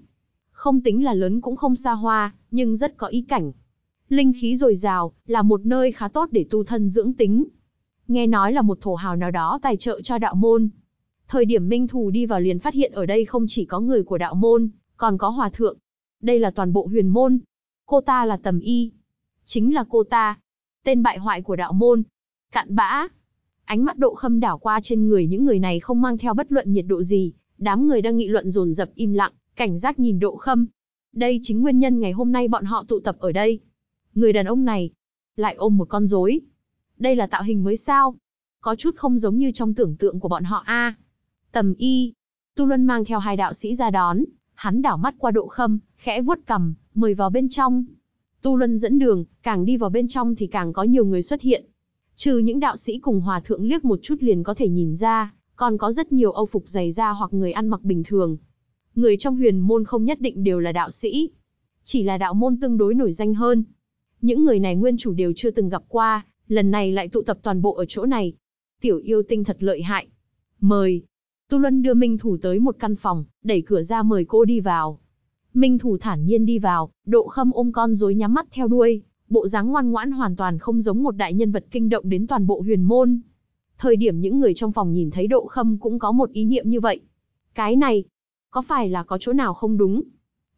Không tính là lớn cũng không xa hoa, nhưng rất có ý cảnh. Linh khí dồi dào, là một nơi khá tốt để tu thân dưỡng tính. Nghe nói là một thổ hào nào đó tài trợ cho đạo môn. Thời điểm Minh Thù đi vào liền phát hiện ở đây không chỉ có người của đạo môn, còn có hòa thượng. Đây là toàn bộ huyền môn. Cô ta là Tầm Y. Chính là cô ta. Tên bại hoại của đạo môn. Cặn bã. Ánh mắt Độ Khâm đảo qua trên người những người này không mang theo bất luận nhiệt độ gì. Đám người đang nghị luận dồn dập im lặng, cảnh giác nhìn Độ Khâm. Đây chính nguyên nhân ngày hôm nay bọn họ tụ tập ở đây. Người đàn ông này lại ôm một con rối. Đây là tạo hình mới sao? Có chút không giống như trong tưởng tượng của bọn họ a. Tầm Y, Tu Luân mang theo hai đạo sĩ ra đón. Hắn đảo mắt qua Độ Khâm, khẽ vuốt cằm, mời vào bên trong. Tu Luân dẫn đường, càng đi vào bên trong thì càng có nhiều người xuất hiện. Trừ những đạo sĩ cùng hòa thượng liếc một chút liền có thể nhìn ra, còn có rất nhiều âu phục dày da hoặc người ăn mặc bình thường. Người trong huyền môn không nhất định đều là đạo sĩ, chỉ là đạo môn tương đối nổi danh hơn. Những người này nguyên chủ đều chưa từng gặp qua, lần này lại tụ tập toàn bộ ở chỗ này. Tiểu yêu tinh thật lợi hại. Mời. Tu Luân đưa Minh Thù tới một căn phòng, đẩy cửa ra mời cô đi vào. Minh Thù thản nhiên đi vào, Độ Khâm ôm con rối nhắm mắt theo đuôi, bộ dáng ngoan ngoãn hoàn toàn không giống một đại nhân vật kinh động đến toàn bộ huyền môn. Thời điểm những người trong phòng nhìn thấy Độ Khâm cũng có một ý niệm như vậy. Cái này, có phải là có chỗ nào không đúng?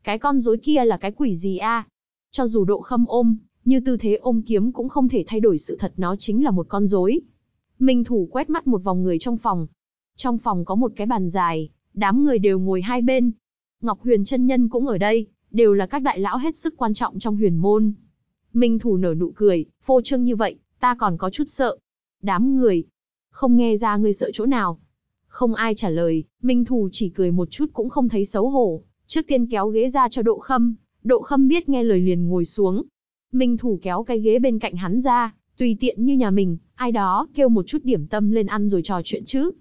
Cái con rối kia là cái quỷ gì a? Cho dù Độ Khâm ôm, như tư thế ôm kiếm cũng không thể thay đổi sự thật nó chính là một con rối. Minh Thù quét mắt một vòng người trong phòng. Trong phòng có một cái bàn dài, đám người đều ngồi hai bên. Ngọc Huyền Chân Nhân cũng ở đây, đều là các đại lão hết sức quan trọng trong huyền môn. Minh Thù nở nụ cười, phô trương như vậy, ta còn có chút sợ. Đám người, không nghe ra ngươi sợ chỗ nào. Không ai trả lời, Minh Thù chỉ cười một chút cũng không thấy xấu hổ. Trước tiên kéo ghế ra cho Độ Khâm, Độ Khâm biết nghe lời liền ngồi xuống. Minh Thù kéo cái ghế bên cạnh hắn ra, tùy tiện như nhà mình, ai đó kêu một chút điểm tâm lên ăn rồi trò chuyện chứ.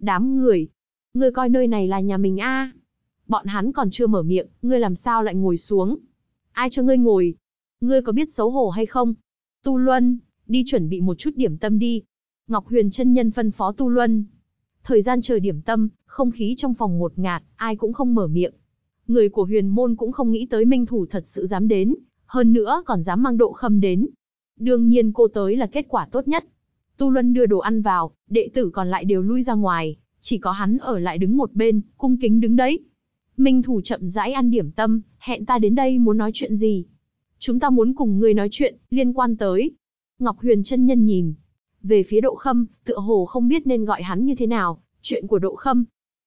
Đám người, ngươi coi nơi này là nhà mình a? Bọn hắn còn chưa mở miệng, ngươi làm sao lại ngồi xuống? Ai cho ngươi ngồi? Ngươi có biết xấu hổ hay không? Tu Luân, đi chuẩn bị một chút điểm tâm đi. Ngọc Huyền Chân Nhân phân phó Tu Luân. Thời gian chờ điểm tâm, không khí trong phòng ngột ngạt, ai cũng không mở miệng. Người của huyền môn cũng không nghĩ tới Minh Thù thật sự dám đến, hơn nữa còn dám mang Độ Khâm đến. Đương nhiên cô tới là kết quả tốt nhất. Tu Luân đưa đồ ăn vào, đệ tử còn lại đều lui ra ngoài, chỉ có hắn ở lại đứng một bên, cung kính đứng đấy. Minh Thù chậm rãi ăn điểm tâm, hẹn ta đến đây muốn nói chuyện gì? Chúng ta muốn cùng ngươi nói chuyện, liên quan tới. Ngọc Huyền Chân Nhân nhìn về phía Độ Khâm, tựa hồ không biết nên gọi hắn như thế nào, chuyện của Độ Khâm.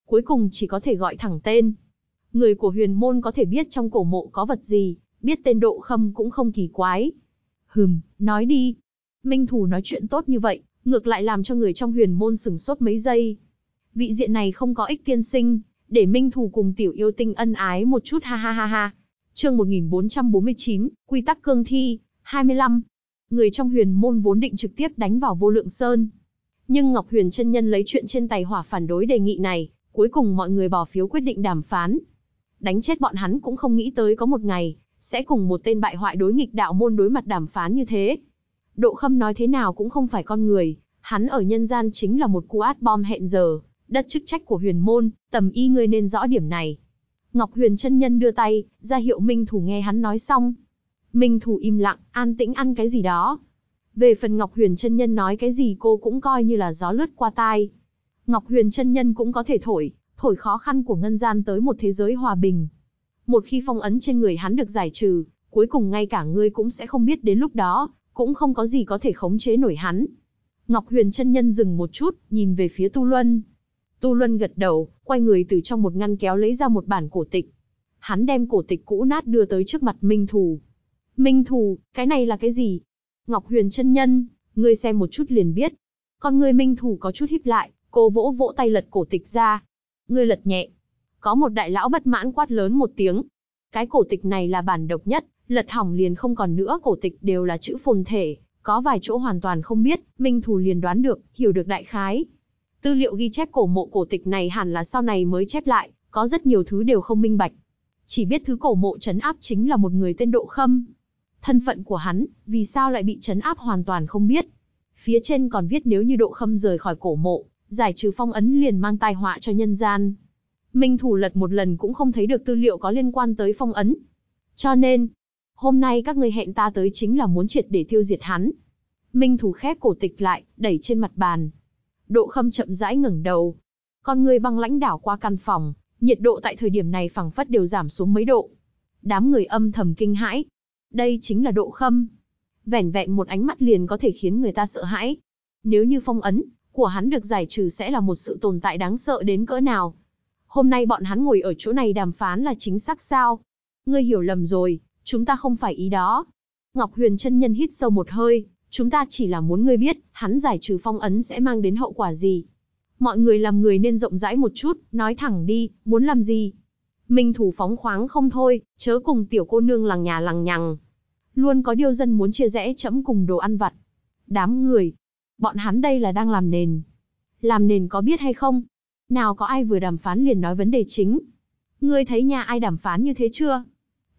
Cuối cùng chỉ có thể gọi thẳng tên. Người của huyền môn có thể biết trong cổ mộ có vật gì, biết tên Độ Khâm cũng không kỳ quái. Nói đi. Minh Thù nói chuyện tốt như vậy, ngược lại làm cho người trong huyền môn sửng sốt mấy giây. Vị diện này không có ích tiên sinh, để Minh Thù cùng tiểu yêu tinh ân ái một chút ha ha ha ha. Chương 1449, quy tắc cương thi, 25. Người trong huyền môn vốn định trực tiếp đánh vào Vô Lượng Sơn. Nhưng Ngọc Huyền Chân Nhân lấy chuyện trên tài hỏa phản đối đề nghị này, cuối cùng mọi người bỏ phiếu quyết định đàm phán. Đánh chết bọn hắn cũng không nghĩ tới có một ngày, sẽ cùng một tên bại hoại đối nghịch đạo môn đối mặt đàm phán như thế. Độ Khâm nói thế nào cũng không phải con người, hắn ở nhân gian chính là một cú át bom hẹn giờ, đất chức trách của huyền môn, Tầm Y ngươi nên rõ điểm này. Ngọc Huyền Chân Nhân đưa tay, ra hiệu Minh Thù nghe hắn nói xong. Minh Thù im lặng, an tĩnh ăn cái gì đó. Về phần Ngọc Huyền Chân Nhân nói cái gì cô cũng coi như là gió lướt qua tai. Ngọc Huyền Chân Nhân cũng có thể thổi khó khăn của ngân gian tới một thế giới hòa bình. Một khi phong ấn trên người hắn được giải trừ, cuối cùng ngay cả ngươi cũng sẽ không biết đến lúc đó. Cũng không có gì có thể khống chế nổi hắn. Ngọc Huyền Chân Nhân dừng một chút, nhìn về phía Tu Luân. Tu Luân gật đầu, quay người từ trong một ngăn kéo lấy ra một bản cổ tịch. Hắn đem cổ tịch cũ nát đưa tới trước mặt Minh Thù. Minh Thù, cái này là cái gì? Ngọc Huyền chân nhân, ngươi xem một chút liền biết. Con ngươi Minh Thù có chút híp lại, cô vỗ vỗ tay lật cổ tịch ra. Ngươi lật nhẹ. Có một đại lão bất mãn quát lớn một tiếng. Cái cổ tịch này là bản độc nhất, lật hỏng liền không còn nữa, cổ tịch đều là chữ phồn thể, có vài chỗ hoàn toàn không biết, Minh Thù liền đoán được, hiểu được đại khái. Tư liệu ghi chép cổ mộ cổ tịch này hẳn là sau này mới chép lại, có rất nhiều thứ đều không minh bạch. Chỉ biết thứ cổ mộ trấn áp chính là một người tên Độ Khâm. Thân phận của hắn, vì sao lại bị trấn áp hoàn toàn không biết. Phía trên còn viết nếu như Độ Khâm rời khỏi cổ mộ, giải trừ phong ấn liền mang tai họa cho nhân gian. Minh Thù lật một lần cũng không thấy được tư liệu có liên quan tới phong ấn. Cho nên, hôm nay các ngươi hẹn ta tới chính là muốn triệt để tiêu diệt hắn. Minh Thù khép cổ tịch lại, đẩy trên mặt bàn. Độ Khâm chậm rãi ngẩng đầu. Con người băng lãnh đảo qua căn phòng, nhiệt độ tại thời điểm này phảng phất đều giảm xuống mấy độ. Đám người âm thầm kinh hãi. Đây chính là Độ Khâm. Vẻn vẹn một ánh mắt liền có thể khiến người ta sợ hãi. Nếu như phong ấn của hắn được giải trừ sẽ là một sự tồn tại đáng sợ đến cỡ nào. Hôm nay bọn hắn ngồi ở chỗ này đàm phán là chính xác sao? Ngươi hiểu lầm rồi, chúng ta không phải ý đó. Ngọc Huyền chân nhân hít sâu một hơi, chúng ta chỉ là muốn ngươi biết, hắn giải trừ phong ấn sẽ mang đến hậu quả gì. Mọi người làm người nên rộng rãi một chút, nói thẳng đi, muốn làm gì? Minh Thù phóng khoáng không thôi, chớ cùng tiểu cô nương lằng nhà lằng nhằng. Luôn có điêu dân muốn chia rẽ chẫm cùng đồ ăn vặt. Đám người, bọn hắn đây là đang làm nền. Làm nền có biết hay không? Nào có ai vừa đàm phán liền nói vấn đề chính. Ngươi thấy nhà ai đàm phán như thế chưa?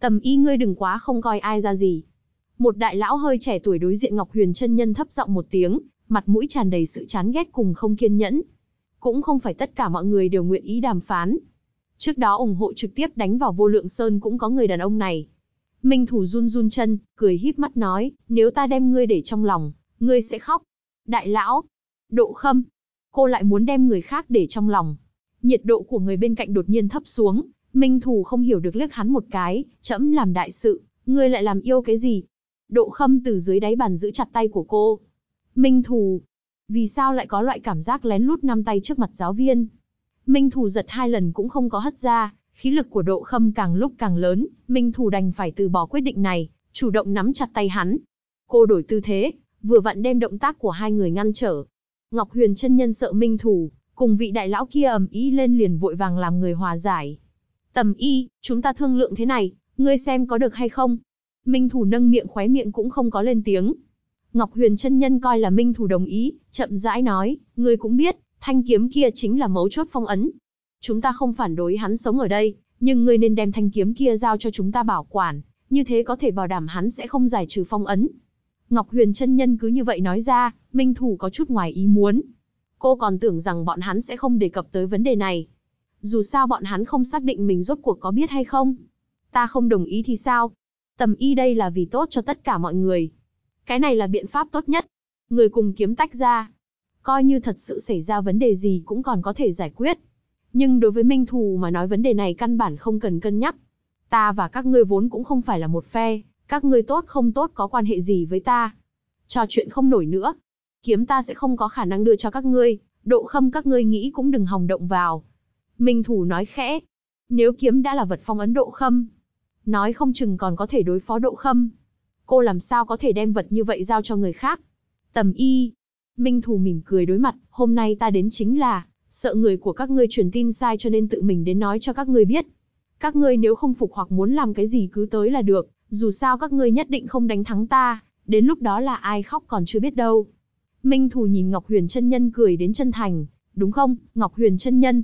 Tầm y ngươi đừng quá không coi ai ra gì. Một đại lão hơi trẻ tuổi đối diện Ngọc Huyền chân nhân thấp giọng một tiếng, mặt mũi tràn đầy sự chán ghét cùng không kiên nhẫn. Cũng không phải tất cả mọi người đều nguyện ý đàm phán. Trước đó ủng hộ trực tiếp đánh vào Vô Lượng Sơn cũng có người đàn ông này. Minh Thù run run chân, cười híp mắt nói, nếu ta đem ngươi để trong lòng, ngươi sẽ khóc. Đại lão, Độ Khâm, cô lại muốn đem người khác để trong lòng. Nhiệt độ của người bên cạnh đột nhiên thấp xuống, Minh Thù không hiểu được liếc hắn một cái, trẫm làm đại sự, ngươi lại làm yêu cái gì? Độ Khâm từ dưới đáy bàn giữ chặt tay của cô. Minh Thù, vì sao lại có loại cảm giác lén lút năm tay trước mặt giáo viên? Minh Thù giật hai lần cũng không có hất ra, khí lực của Độ Khâm càng lúc càng lớn, Minh Thù đành phải từ bỏ quyết định này, chủ động nắm chặt tay hắn. Cô đổi tư thế, vừa vặn đem động tác của hai người ngăn trở. Ngọc Huyền chân nhân sợ Minh Thù cùng vị đại lão kia ầm ĩ lên liền vội vàng làm người hòa giải. Tầm y, chúng ta thương lượng thế này, ngươi xem có được hay không? Minh Thù nâng miệng khóe miệng cũng không có lên tiếng. Ngọc Huyền chân nhân coi là Minh Thù đồng ý, chậm rãi nói, ngươi cũng biết, thanh kiếm kia chính là mấu chốt phong ấn. Chúng ta không phản đối hắn sống ở đây, nhưng ngươi nên đem thanh kiếm kia giao cho chúng ta bảo quản, như thế có thể bảo đảm hắn sẽ không giải trừ phong ấn. Ngọc Huyền chân nhân cứ như vậy nói ra, Minh Thù có chút ngoài ý muốn. Cô còn tưởng rằng bọn hắn sẽ không đề cập tới vấn đề này. Dù sao bọn hắn không xác định mình rốt cuộc có biết hay không. Ta không đồng ý thì sao? Tầm y đây là vì tốt cho tất cả mọi người. Cái này là biện pháp tốt nhất. Người cùng kiếm tách ra. Coi như thật sự xảy ra vấn đề gì cũng còn có thể giải quyết. Nhưng đối với Minh Thù mà nói vấn đề này căn bản không cần cân nhắc. Ta và các ngươi vốn cũng không phải là một phe. Các ngươi tốt không tốt có quan hệ gì với ta. Trò chuyện không nổi nữa. Kiếm ta sẽ không có khả năng đưa cho các ngươi. Độ Khâm các ngươi nghĩ cũng đừng hòng động vào. Minh Thù nói khẽ. Nếu kiếm đã là vật phong ấn Độ Khâm, nói không chừng còn có thể đối phó Độ Khâm. Cô làm sao có thể đem vật như vậy giao cho người khác? Tầm y. Minh Thù mỉm cười đối mặt. Hôm nay ta đến chính là sợ người của các ngươi truyền tin sai cho nên tự mình đến nói cho các ngươi biết. Các ngươi nếu không phục hoặc muốn làm cái gì cứ tới là được. Dù sao các ngươi nhất định không đánh thắng ta, đến lúc đó là ai khóc còn chưa biết đâu. Minh Thù nhìn Ngọc Huyền chân nhân cười đến chân thành, đúng không, Ngọc Huyền chân nhân?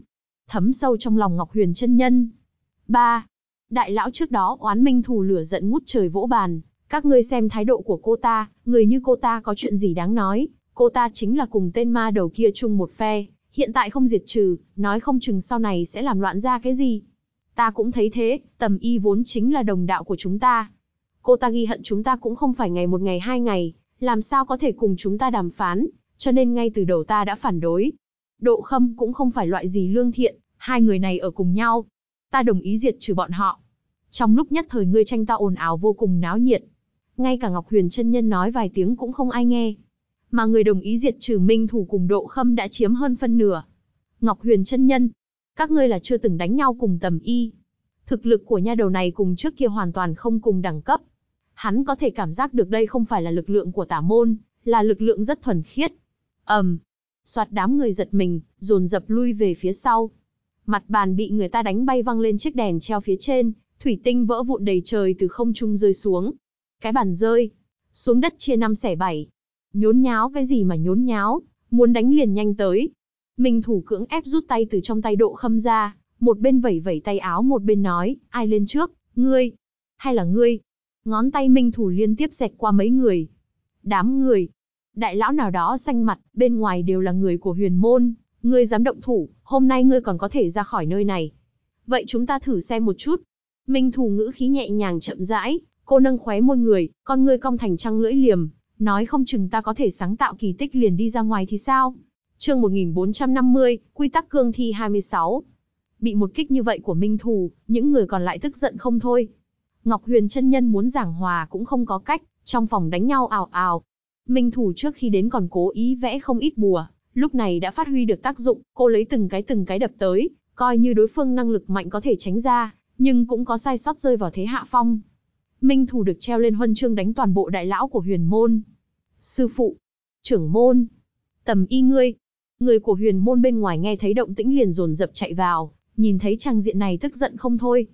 Thấm sâu trong lòng Ngọc Huyền chân nhân. Ba, đại lão trước đó oán Minh Thù lửa giận ngút trời vỗ bàn, các ngươi xem thái độ của cô ta, người như cô ta có chuyện gì đáng nói, cô ta chính là cùng tên ma đầu kia chung một phe, hiện tại không diệt trừ, nói không chừng sau này sẽ làm loạn ra cái gì. Ta cũng thấy thế, Tầm y vốn chính là đồng đạo của chúng ta. Cô ta ghi hận chúng ta cũng không phải ngày một ngày hai ngày, làm sao có thể cùng chúng ta đàm phán, cho nên ngay từ đầu ta đã phản đối. Độ Khâm cũng không phải loại gì lương thiện, hai người này ở cùng nhau. Ta đồng ý diệt trừ bọn họ. Trong lúc nhất thời ngươi tranh ta ồn ào vô cùng náo nhiệt. Ngay cả Ngọc Huyền chân nhân nói vài tiếng cũng không ai nghe. Mà người đồng ý diệt trừ Minh Thù cùng Độ Khâm đã chiếm hơn phân nửa. Ngọc Huyền chân nhân, các ngươi là chưa từng đánh nhau cùng Tầm y. Thực lực của nha đầu này cùng trước kia hoàn toàn không cùng đẳng cấp. Hắn có thể cảm giác được đây không phải là lực lượng của tà môn, là lực lượng rất thuần khiết. Soạt, đám người giật mình, dồn dập lui về phía sau. Mặt bàn bị người ta đánh bay văng lên chiếc đèn treo phía trên, thủy tinh vỡ vụn đầy trời từ không trung rơi xuống. Cái bàn rơi xuống đất chia năm xẻ bảy. Nhốn nháo cái gì mà nhốn nháo, muốn đánh liền nhanh tới. Minh Thù cưỡng ép rút tay từ trong tay Độ Khâm ra, một bên vẩy vẩy tay áo một bên nói, ai lên trước, ngươi, hay là ngươi? Ngón tay Minh Thù liên tiếp xẹt qua mấy người. Đám người, đại lão nào đó xanh mặt, bên ngoài đều là người của huyền môn. Ngươi dám động thủ, hôm nay ngươi còn có thể ra khỏi nơi này. Vậy chúng ta thử xem một chút. Minh Thù ngữ khí nhẹ nhàng chậm rãi, cô nâng khóe môi người, con ngươi cong thành trăng lưỡi liềm. Nói không chừng ta có thể sáng tạo kỳ tích liền đi ra ngoài thì sao? Chương 1450, quy tắc cương thi 26. Bị một kích như vậy của Minh Thù, những người còn lại tức giận không thôi. Ngọc Huyền chân nhân muốn giảng hòa cũng không có cách, trong phòng đánh nhau ào ào. Minh Thù trước khi đến còn cố ý vẽ không ít bùa, lúc này đã phát huy được tác dụng, cô lấy từng cái đập tới, coi như đối phương năng lực mạnh có thể tránh ra, nhưng cũng có sai sót rơi vào thế hạ phong. Minh Thù được treo lên huân chương đánh toàn bộ đại lão của huyền môn. Sư phụ, trưởng môn, tầm y ngươi. Người của huyền môn bên ngoài nghe thấy động tĩnh liền dồn dập chạy vào, nhìn thấy trang diện này tức giận không thôi.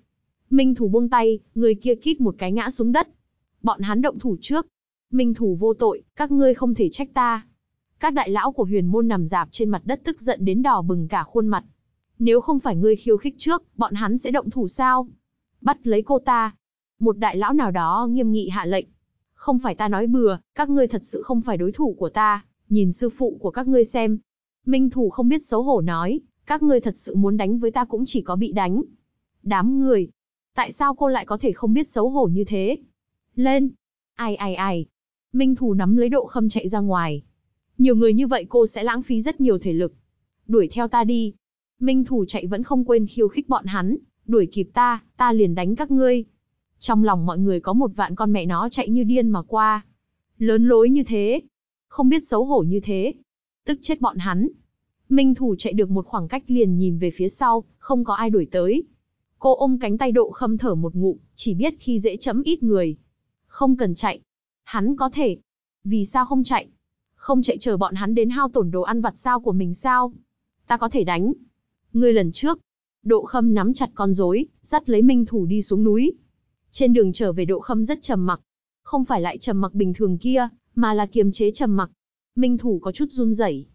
Minh Thù buông tay, người kia kít một cái ngã xuống đất. Bọn hắn động thủ trước. Minh Thù vô tội, các ngươi không thể trách ta. Các đại lão của huyền môn nằm rạp trên mặt đất tức giận đến đỏ bừng cả khuôn mặt. Nếu không phải ngươi khiêu khích trước, bọn hắn sẽ động thủ sao? Bắt lấy cô ta. Một đại lão nào đó nghiêm nghị hạ lệnh. Không phải ta nói bừa, các ngươi thật sự không phải đối thủ của ta, nhìn sư phụ của các ngươi xem. Minh Thù không biết xấu hổ nói, các ngươi thật sự muốn đánh với ta cũng chỉ có bị đánh. Đám người, tại sao cô lại có thể không biết xấu hổ như thế? Lên. Ai. Minh Thù nắm lấy Độ Khâm chạy ra ngoài. Nhiều người như vậy cô sẽ lãng phí rất nhiều thể lực. Đuổi theo ta đi. Minh Thù chạy vẫn không quên khiêu khích bọn hắn, đuổi kịp ta, ta liền đánh các ngươi. Trong lòng mọi người có một vạn con mẹ nó chạy như điên mà qua. Lớn lối như thế, không biết xấu hổ như thế, tức chết bọn hắn. Minh Thù chạy được một khoảng cách liền nhìn về phía sau, không có ai đuổi tới. Cô ôm cánh tay Độ Khâm thở một ngụm, chỉ biết khi dễ chấm ít người. Không cần chạy. Hắn có thể. Vì sao không chạy? Không chạy chờ bọn hắn đến hao tổn đồ ăn vặt sao của mình sao? Ta có thể đánh. Ngươi lần trước. Độ Khâm nắm chặt con rối, dắt lấy Minh Thù đi xuống núi. Trên đường trở về Độ Khâm rất trầm mặc. Không phải lại trầm mặc bình thường kia, mà là kiềm chế trầm mặc. Minh Thù có chút run rẩy.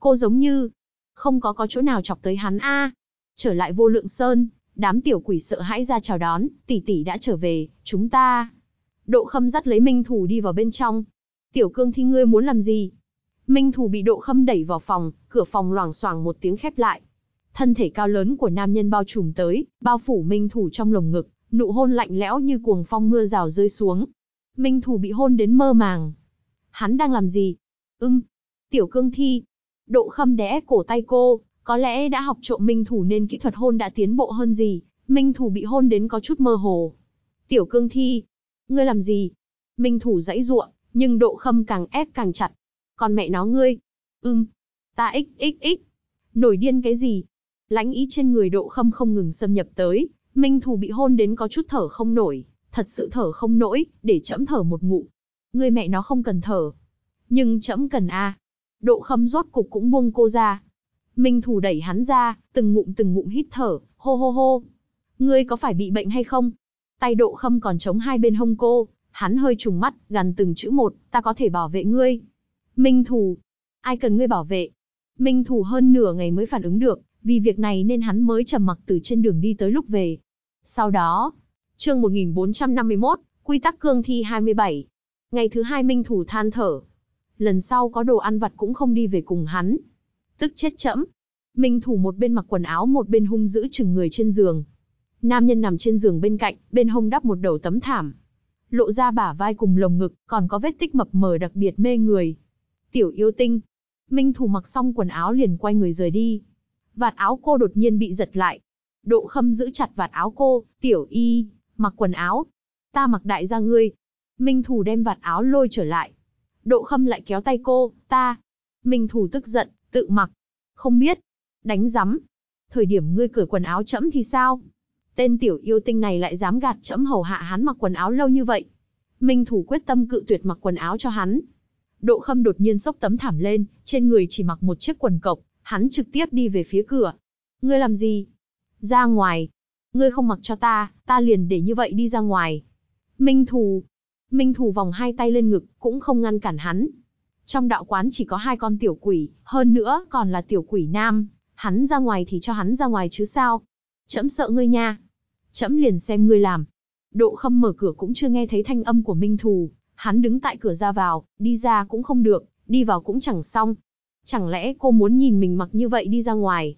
Cô giống như không có chỗ nào chọc tới hắn a. Trở lại Vô Lượng Sơn, đám tiểu quỷ sợ hãi ra chào đón, tỷ tỷ đã trở về, chúng ta. Độ Khâm dắt lấy Minh Thù đi vào bên trong. Tiểu cương thi ngươi muốn làm gì? Minh Thù bị Độ Khâm đẩy vào phòng, cửa phòng loảng xoảng một tiếng khép lại. Thân thể cao lớn của nam nhân bao trùm tới, bao phủ Minh Thù trong lồng ngực, nụ hôn lạnh lẽo như cuồng phong mưa rào rơi xuống. Minh Thù bị hôn đến mơ màng. Hắn đang làm gì? Tiểu cương thi. Độ Khâm đè ép cổ tay cô, có lẽ đã học trộm Minh Thù nên kỹ thuật hôn đã tiến bộ hơn gì. Minh Thù bị hôn đến có chút mơ hồ. Tiểu cương thi, ngươi làm gì? Minh Thù giãy giụa, nhưng Độ Khâm càng ép càng chặt. Còn mẹ nó ngươi. Ta xxx. Nổi điên cái gì? Lãnh ý trên người Độ Khâm không ngừng xâm nhập tới, Minh Thù bị hôn đến có chút thở không nổi, thật sự thở không nổi, để trẫm thở một ngụm. Ngươi mẹ nó không cần thở. Nhưng trẫm cần a. Độ Khâm rốt cục cũng buông cô ra. Minh Thù đẩy hắn ra, từng ngụm hít thở, hô hô hô. Ngươi có phải bị bệnh hay không? Tay Độ Khâm còn chống hai bên hông cô, hắn hơi trùng mắt, gằn từng chữ một, ta có thể bảo vệ ngươi. Minh Thù, ai cần ngươi bảo vệ? Minh Thù hơn nửa ngày mới phản ứng được, vì việc này nên hắn mới trầm mặc từ trên đường đi tới lúc về. Sau đó, chương 1451, quy tắc cương thi 27. Ngày thứ hai Minh Thù than thở. Lần sau có đồ ăn vặt cũng không đi về cùng hắn. Tức chết chẫm. Minh Thù một bên mặc quần áo một bên hung dữ chừng người trên giường. Nam nhân nằm trên giường bên cạnh, bên hông đắp một đầu tấm thảm. Lộ ra bả vai cùng lồng ngực, còn có vết tích mập mờ đặc biệt mê người. Tiểu yêu tinh. Minh Thù mặc xong quần áo liền quay người rời đi. Vạt áo cô đột nhiên bị giật lại. Độ Khâm giữ chặt vạt áo cô, tiểu y, mặc quần áo. Ta mặc đại gia ngươi. Minh Thù đem vạt áo lôi trở lại. Độ Khâm lại kéo tay cô, ta. Minh Thù tức giận, tự mặc. Không biết. Đánh rắm. Thời điểm ngươi cởi quần áo trẫm thì sao? Tên tiểu yêu tinh này lại dám gạt trẫm hầu hạ hắn mặc quần áo lâu như vậy. Minh Thù quyết tâm cự tuyệt mặc quần áo cho hắn. Độ Khâm đột nhiên xốc tấm thảm lên, trên người chỉ mặc một chiếc quần cộc, hắn trực tiếp đi về phía cửa. Ngươi làm gì? Ra ngoài. Ngươi không mặc cho ta, ta liền để như vậy đi ra ngoài. Minh Thù vòng hai tay lên ngực, cũng không ngăn cản hắn. Trong đạo quán chỉ có hai con tiểu quỷ, hơn nữa còn là tiểu quỷ nam. Hắn ra ngoài thì cho hắn ra ngoài chứ sao. Trẫm sợ ngươi nha. Trẫm liền xem ngươi làm. Độ Khâm mở cửa cũng chưa nghe thấy thanh âm của Minh Thù. Hắn đứng tại cửa ra vào, đi ra cũng không được, đi vào cũng chẳng xong. Chẳng lẽ cô muốn nhìn mình mặc như vậy đi ra ngoài?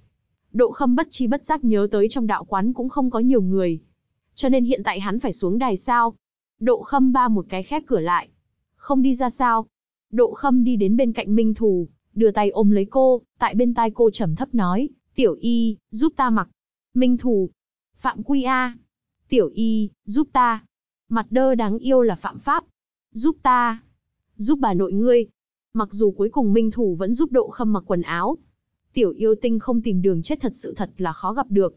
Độ Khâm bất chi bất giác nhớ tới trong đạo quán cũng không có nhiều người. Cho nên hiện tại hắn phải xuống đài sao? Độ Khâm ba một cái khép cửa lại. Không đi ra sao? Độ Khâm đi đến bên cạnh Minh Thù, đưa tay ôm lấy cô, tại bên tai cô trầm thấp nói, Tiểu Y, giúp ta mặc. Minh Thù, phạm quy a. Tiểu Y, giúp ta. Mặt đơ đáng yêu là phạm pháp. Giúp ta. Giúp bà nội ngươi. Mặc dù cuối cùng Minh Thù vẫn giúp Độ Khâm mặc quần áo. Tiểu yêu tinh không tìm đường chết thật sự thật là khó gặp được.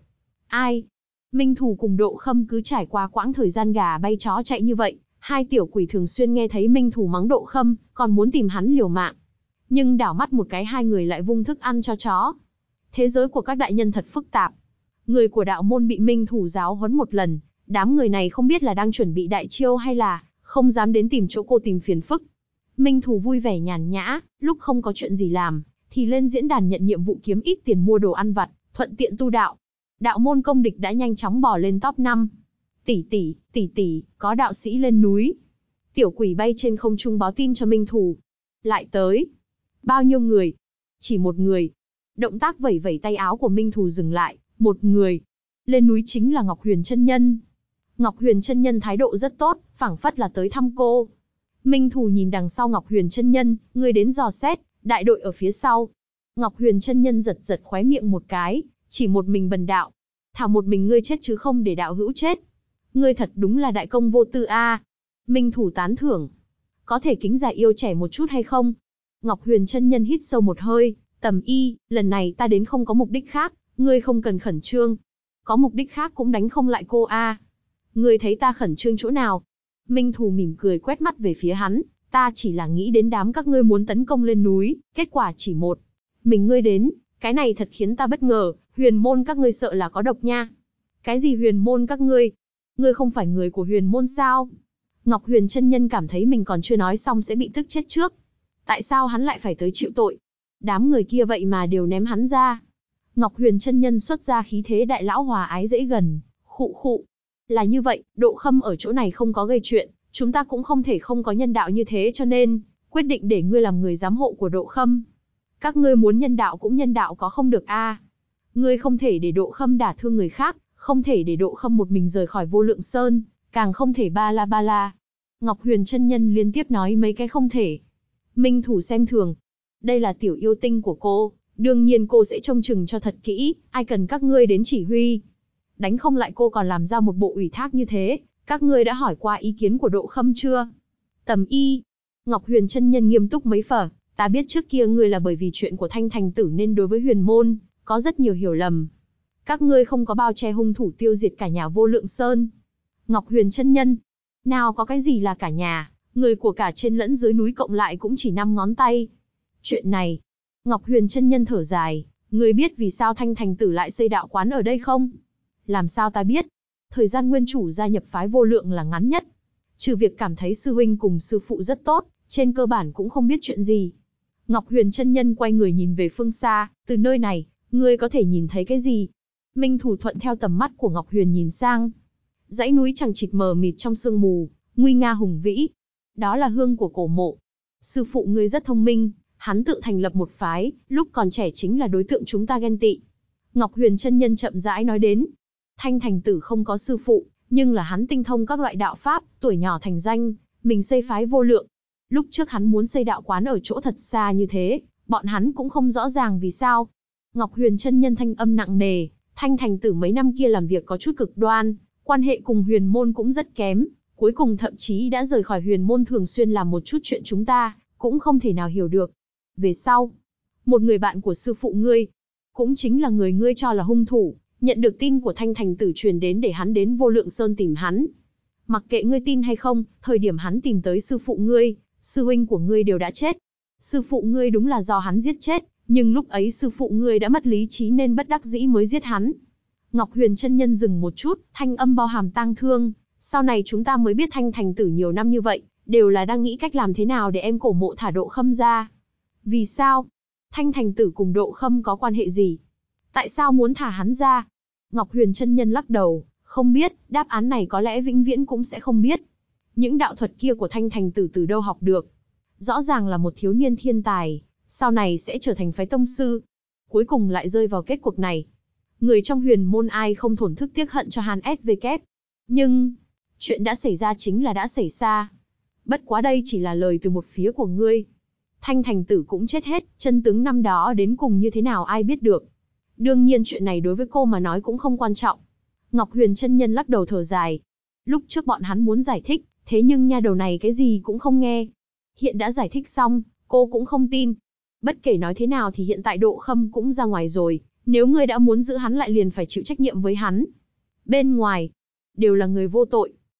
Ai? Minh Thù cùng Độ Khâm cứ trải qua quãng thời gian gà bay chó chạy như vậy. Hai tiểu quỷ thường xuyên nghe thấy Minh Thù mắng Độ Khâm, còn muốn tìm hắn liều mạng. Nhưng đảo mắt một cái hai người lại vung thức ăn cho chó. Thế giới của các đại nhân thật phức tạp. Người của đạo môn bị Minh Thù giáo huấn một lần. Đám người này không biết là đang chuẩn bị đại chiêu hay là không dám đến tìm chỗ cô tìm phiền phức. Minh Thù vui vẻ nhàn nhã, lúc không có chuyện gì làm, thì lên diễn đàn nhận nhiệm vụ kiếm ít tiền mua đồ ăn vặt, thuận tiện tu đạo. Đạo môn công địch đã nhanh chóng bò lên top 5. Tỷ tỷ, có đạo sĩ lên núi. Tiểu quỷ bay trên không trung báo tin cho Minh Thù. Lại tới. Bao nhiêu người? Chỉ một người. Động tác vẩy vẩy tay áo của Minh Thù dừng lại, một người. Lên núi chính là Ngọc Huyền Chân Nhân. Ngọc Huyền Chân Nhân thái độ rất tốt, phảng phất là tới thăm cô. Minh Thù nhìn đằng sau Ngọc Huyền Chân Nhân, người đến dò xét, đại đội ở phía sau. Ngọc Huyền Chân Nhân giật khóe miệng một cái, chỉ một mình bần đạo. Thả một mình ngươi chết chứ không để đạo hữu chết. Ngươi thật đúng là đại công vô tư a. Minh Thù tán thưởng. Có thể kính già yêu trẻ một chút hay không? Ngọc Huyền Chân Nhân hít sâu một hơi, Tầm Y, lần này ta đến không có mục đích khác, ngươi không cần khẩn trương. Có mục đích khác cũng đánh không lại cô a. Ngươi thấy ta khẩn trương chỗ nào? Minh Thù mỉm cười quét mắt về phía hắn, ta chỉ là nghĩ đến đám các ngươi muốn tấn công lên núi, kết quả chỉ một mình ngươi đến, cái này thật khiến ta bất ngờ, huyền môn các ngươi sợ là có độc nha. Cái gì huyền môn các ngươi? Ngươi không phải người của huyền môn sao? Ngọc Huyền Chân Nhân cảm thấy mình còn chưa nói xong sẽ bị tức chết trước. Tại sao hắn lại phải tới chịu tội? Đám người kia vậy mà đều ném hắn ra. Ngọc Huyền Chân Nhân xuất ra khí thế đại lão hòa ái dễ gần, khụ khụ. Là như vậy, Độ Khâm ở chỗ này không có gây chuyện, chúng ta cũng không thể không có nhân đạo như thế, cho nên quyết định để ngươi làm người giám hộ của Độ Khâm. Các ngươi muốn nhân đạo cũng nhân đạo có không được a. Ngươi không thể để Độ Khâm đả thương người khác, không thể để Độ Khâm một mình rời khỏi Vô Lượng Sơn, càng không thể ba la ba la. Ngọc Huyền Chân Nhân liên tiếp nói mấy cái không thể. Minh Thù xem thường. Đây là tiểu yêu tinh của cô, đương nhiên cô sẽ trông chừng cho thật kỹ, ai cần các ngươi đến chỉ huy. Đánh không lại cô còn làm ra một bộ ủy thác như thế, các ngươi đã hỏi qua ý kiến của Độ Khâm chưa? Tầm Y, Ngọc Huyền Chân Nhân nghiêm túc mấy phở, ta biết trước kia ngươi là bởi vì chuyện của Thanh Thành Tử nên đối với huyền môn, có rất nhiều hiểu lầm. Các ngươi không có bao che hung thủ tiêu diệt cả nhà Vô Lượng Sơn. Ngọc Huyền Chân Nhân, nào có cái gì là cả nhà, người của cả trên lẫn dưới núi cộng lại cũng chỉ 5 ngón tay. Chuyện này, Ngọc Huyền Chân Nhân thở dài, ngươi biết vì sao Thanh Thành Tử lại xây đạo quán ở đây không? Làm sao ta biết? Thời gian nguyên chủ gia nhập phái Vô Lượng là ngắn nhất. Trừ việc cảm thấy sư huynh cùng sư phụ rất tốt, trên cơ bản cũng không biết chuyện gì. Ngọc Huyền Chân Nhân quay người nhìn về phương xa, từ nơi này, ngươi có thể nhìn thấy cái gì? Minh Thù thuận theo tầm mắt của Ngọc Huyền nhìn sang. Dãy núi chằng chịt mờ mịt trong sương mù, nguy nga hùng vĩ. Đó là hương của cổ mộ. Sư phụ ngươi rất thông minh, hắn tự thành lập một phái, lúc còn trẻ chính là đối tượng chúng ta ghen tị. Ngọc Huyền Chân Nhân chậm rãi nói đến. Thanh Thành Tử không có sư phụ, nhưng là hắn tinh thông các loại đạo pháp, tuổi nhỏ thành danh, mình xây phái Vô Lượng. Lúc trước hắn muốn xây đạo quán ở chỗ thật xa như thế, bọn hắn cũng không rõ ràng vì sao. Ngọc Huyền Chân Nhân thanh âm nặng nề, Thanh Thành Tử mấy năm kia làm việc có chút cực đoan, quan hệ cùng huyền môn cũng rất kém, cuối cùng thậm chí đã rời khỏi huyền môn thường xuyên làm một chút chuyện chúng ta cũng không thể nào hiểu được. Về sau, một người bạn của sư phụ ngươi, cũng chính là người ngươi cho là hung thủ, nhận được tin của Thanh Thành Tử truyền đến để hắn đến Vô Lượng Sơn tìm hắn. Mặc kệ ngươi tin hay không, thời điểm hắn tìm tới sư phụ ngươi, sư huynh của ngươi đều đã chết. Sư phụ ngươi đúng là do hắn giết chết, nhưng lúc ấy sư phụ ngươi đã mất lý trí nên bất đắc dĩ mới giết hắn. Ngọc Huyền chân nhân dừng một chút, thanh âm bao hàm tang thương. Sau này chúng ta mới biết Thanh Thành Tử nhiều năm như vậy, đều là đang nghĩ cách làm thế nào để em cổ mộ thả Độ Khâm ra. Vì sao? Thanh Thành Tử cùng Độ Khâm có quan hệ gì? Tại sao muốn thả hắn ra? Ngọc Huyền chân nhân lắc đầu, không biết, đáp án này có lẽ vĩnh viễn cũng sẽ không biết. Những đạo thuật kia của Thanh Thành Tử từ đâu học được? Rõ ràng là một thiếu niên thiên tài, sau này sẽ trở thành phái tông sư. Cuối cùng lại rơi vào kết cuộc này. Người trong huyền môn ai không thổn thức tiếc hận cho Hàn SVK. Nhưng, chuyện đã xảy ra chính là đã xảy ra. Bất quá đây chỉ là lời từ một phía của ngươi. Thanh Thành Tử cũng chết hết, chân tướng năm đó đến cùng như thế nào ai biết được. Đương nhiên chuyện này đối với cô mà nói cũng không quan trọng. Ngọc Huyền chân nhân lắc đầu thở dài. Lúc trước bọn hắn muốn giải thích, thế nhưng nha đầu này cái gì cũng không nghe. Hiện đã giải thích xong, cô cũng không tin. Bất kể nói thế nào thì hiện tại Độ Khâm cũng ra ngoài rồi. Nếu ngươi đã muốn giữ hắn lại liền phải chịu trách nhiệm với hắn. Bên ngoài, đều là người vô tội.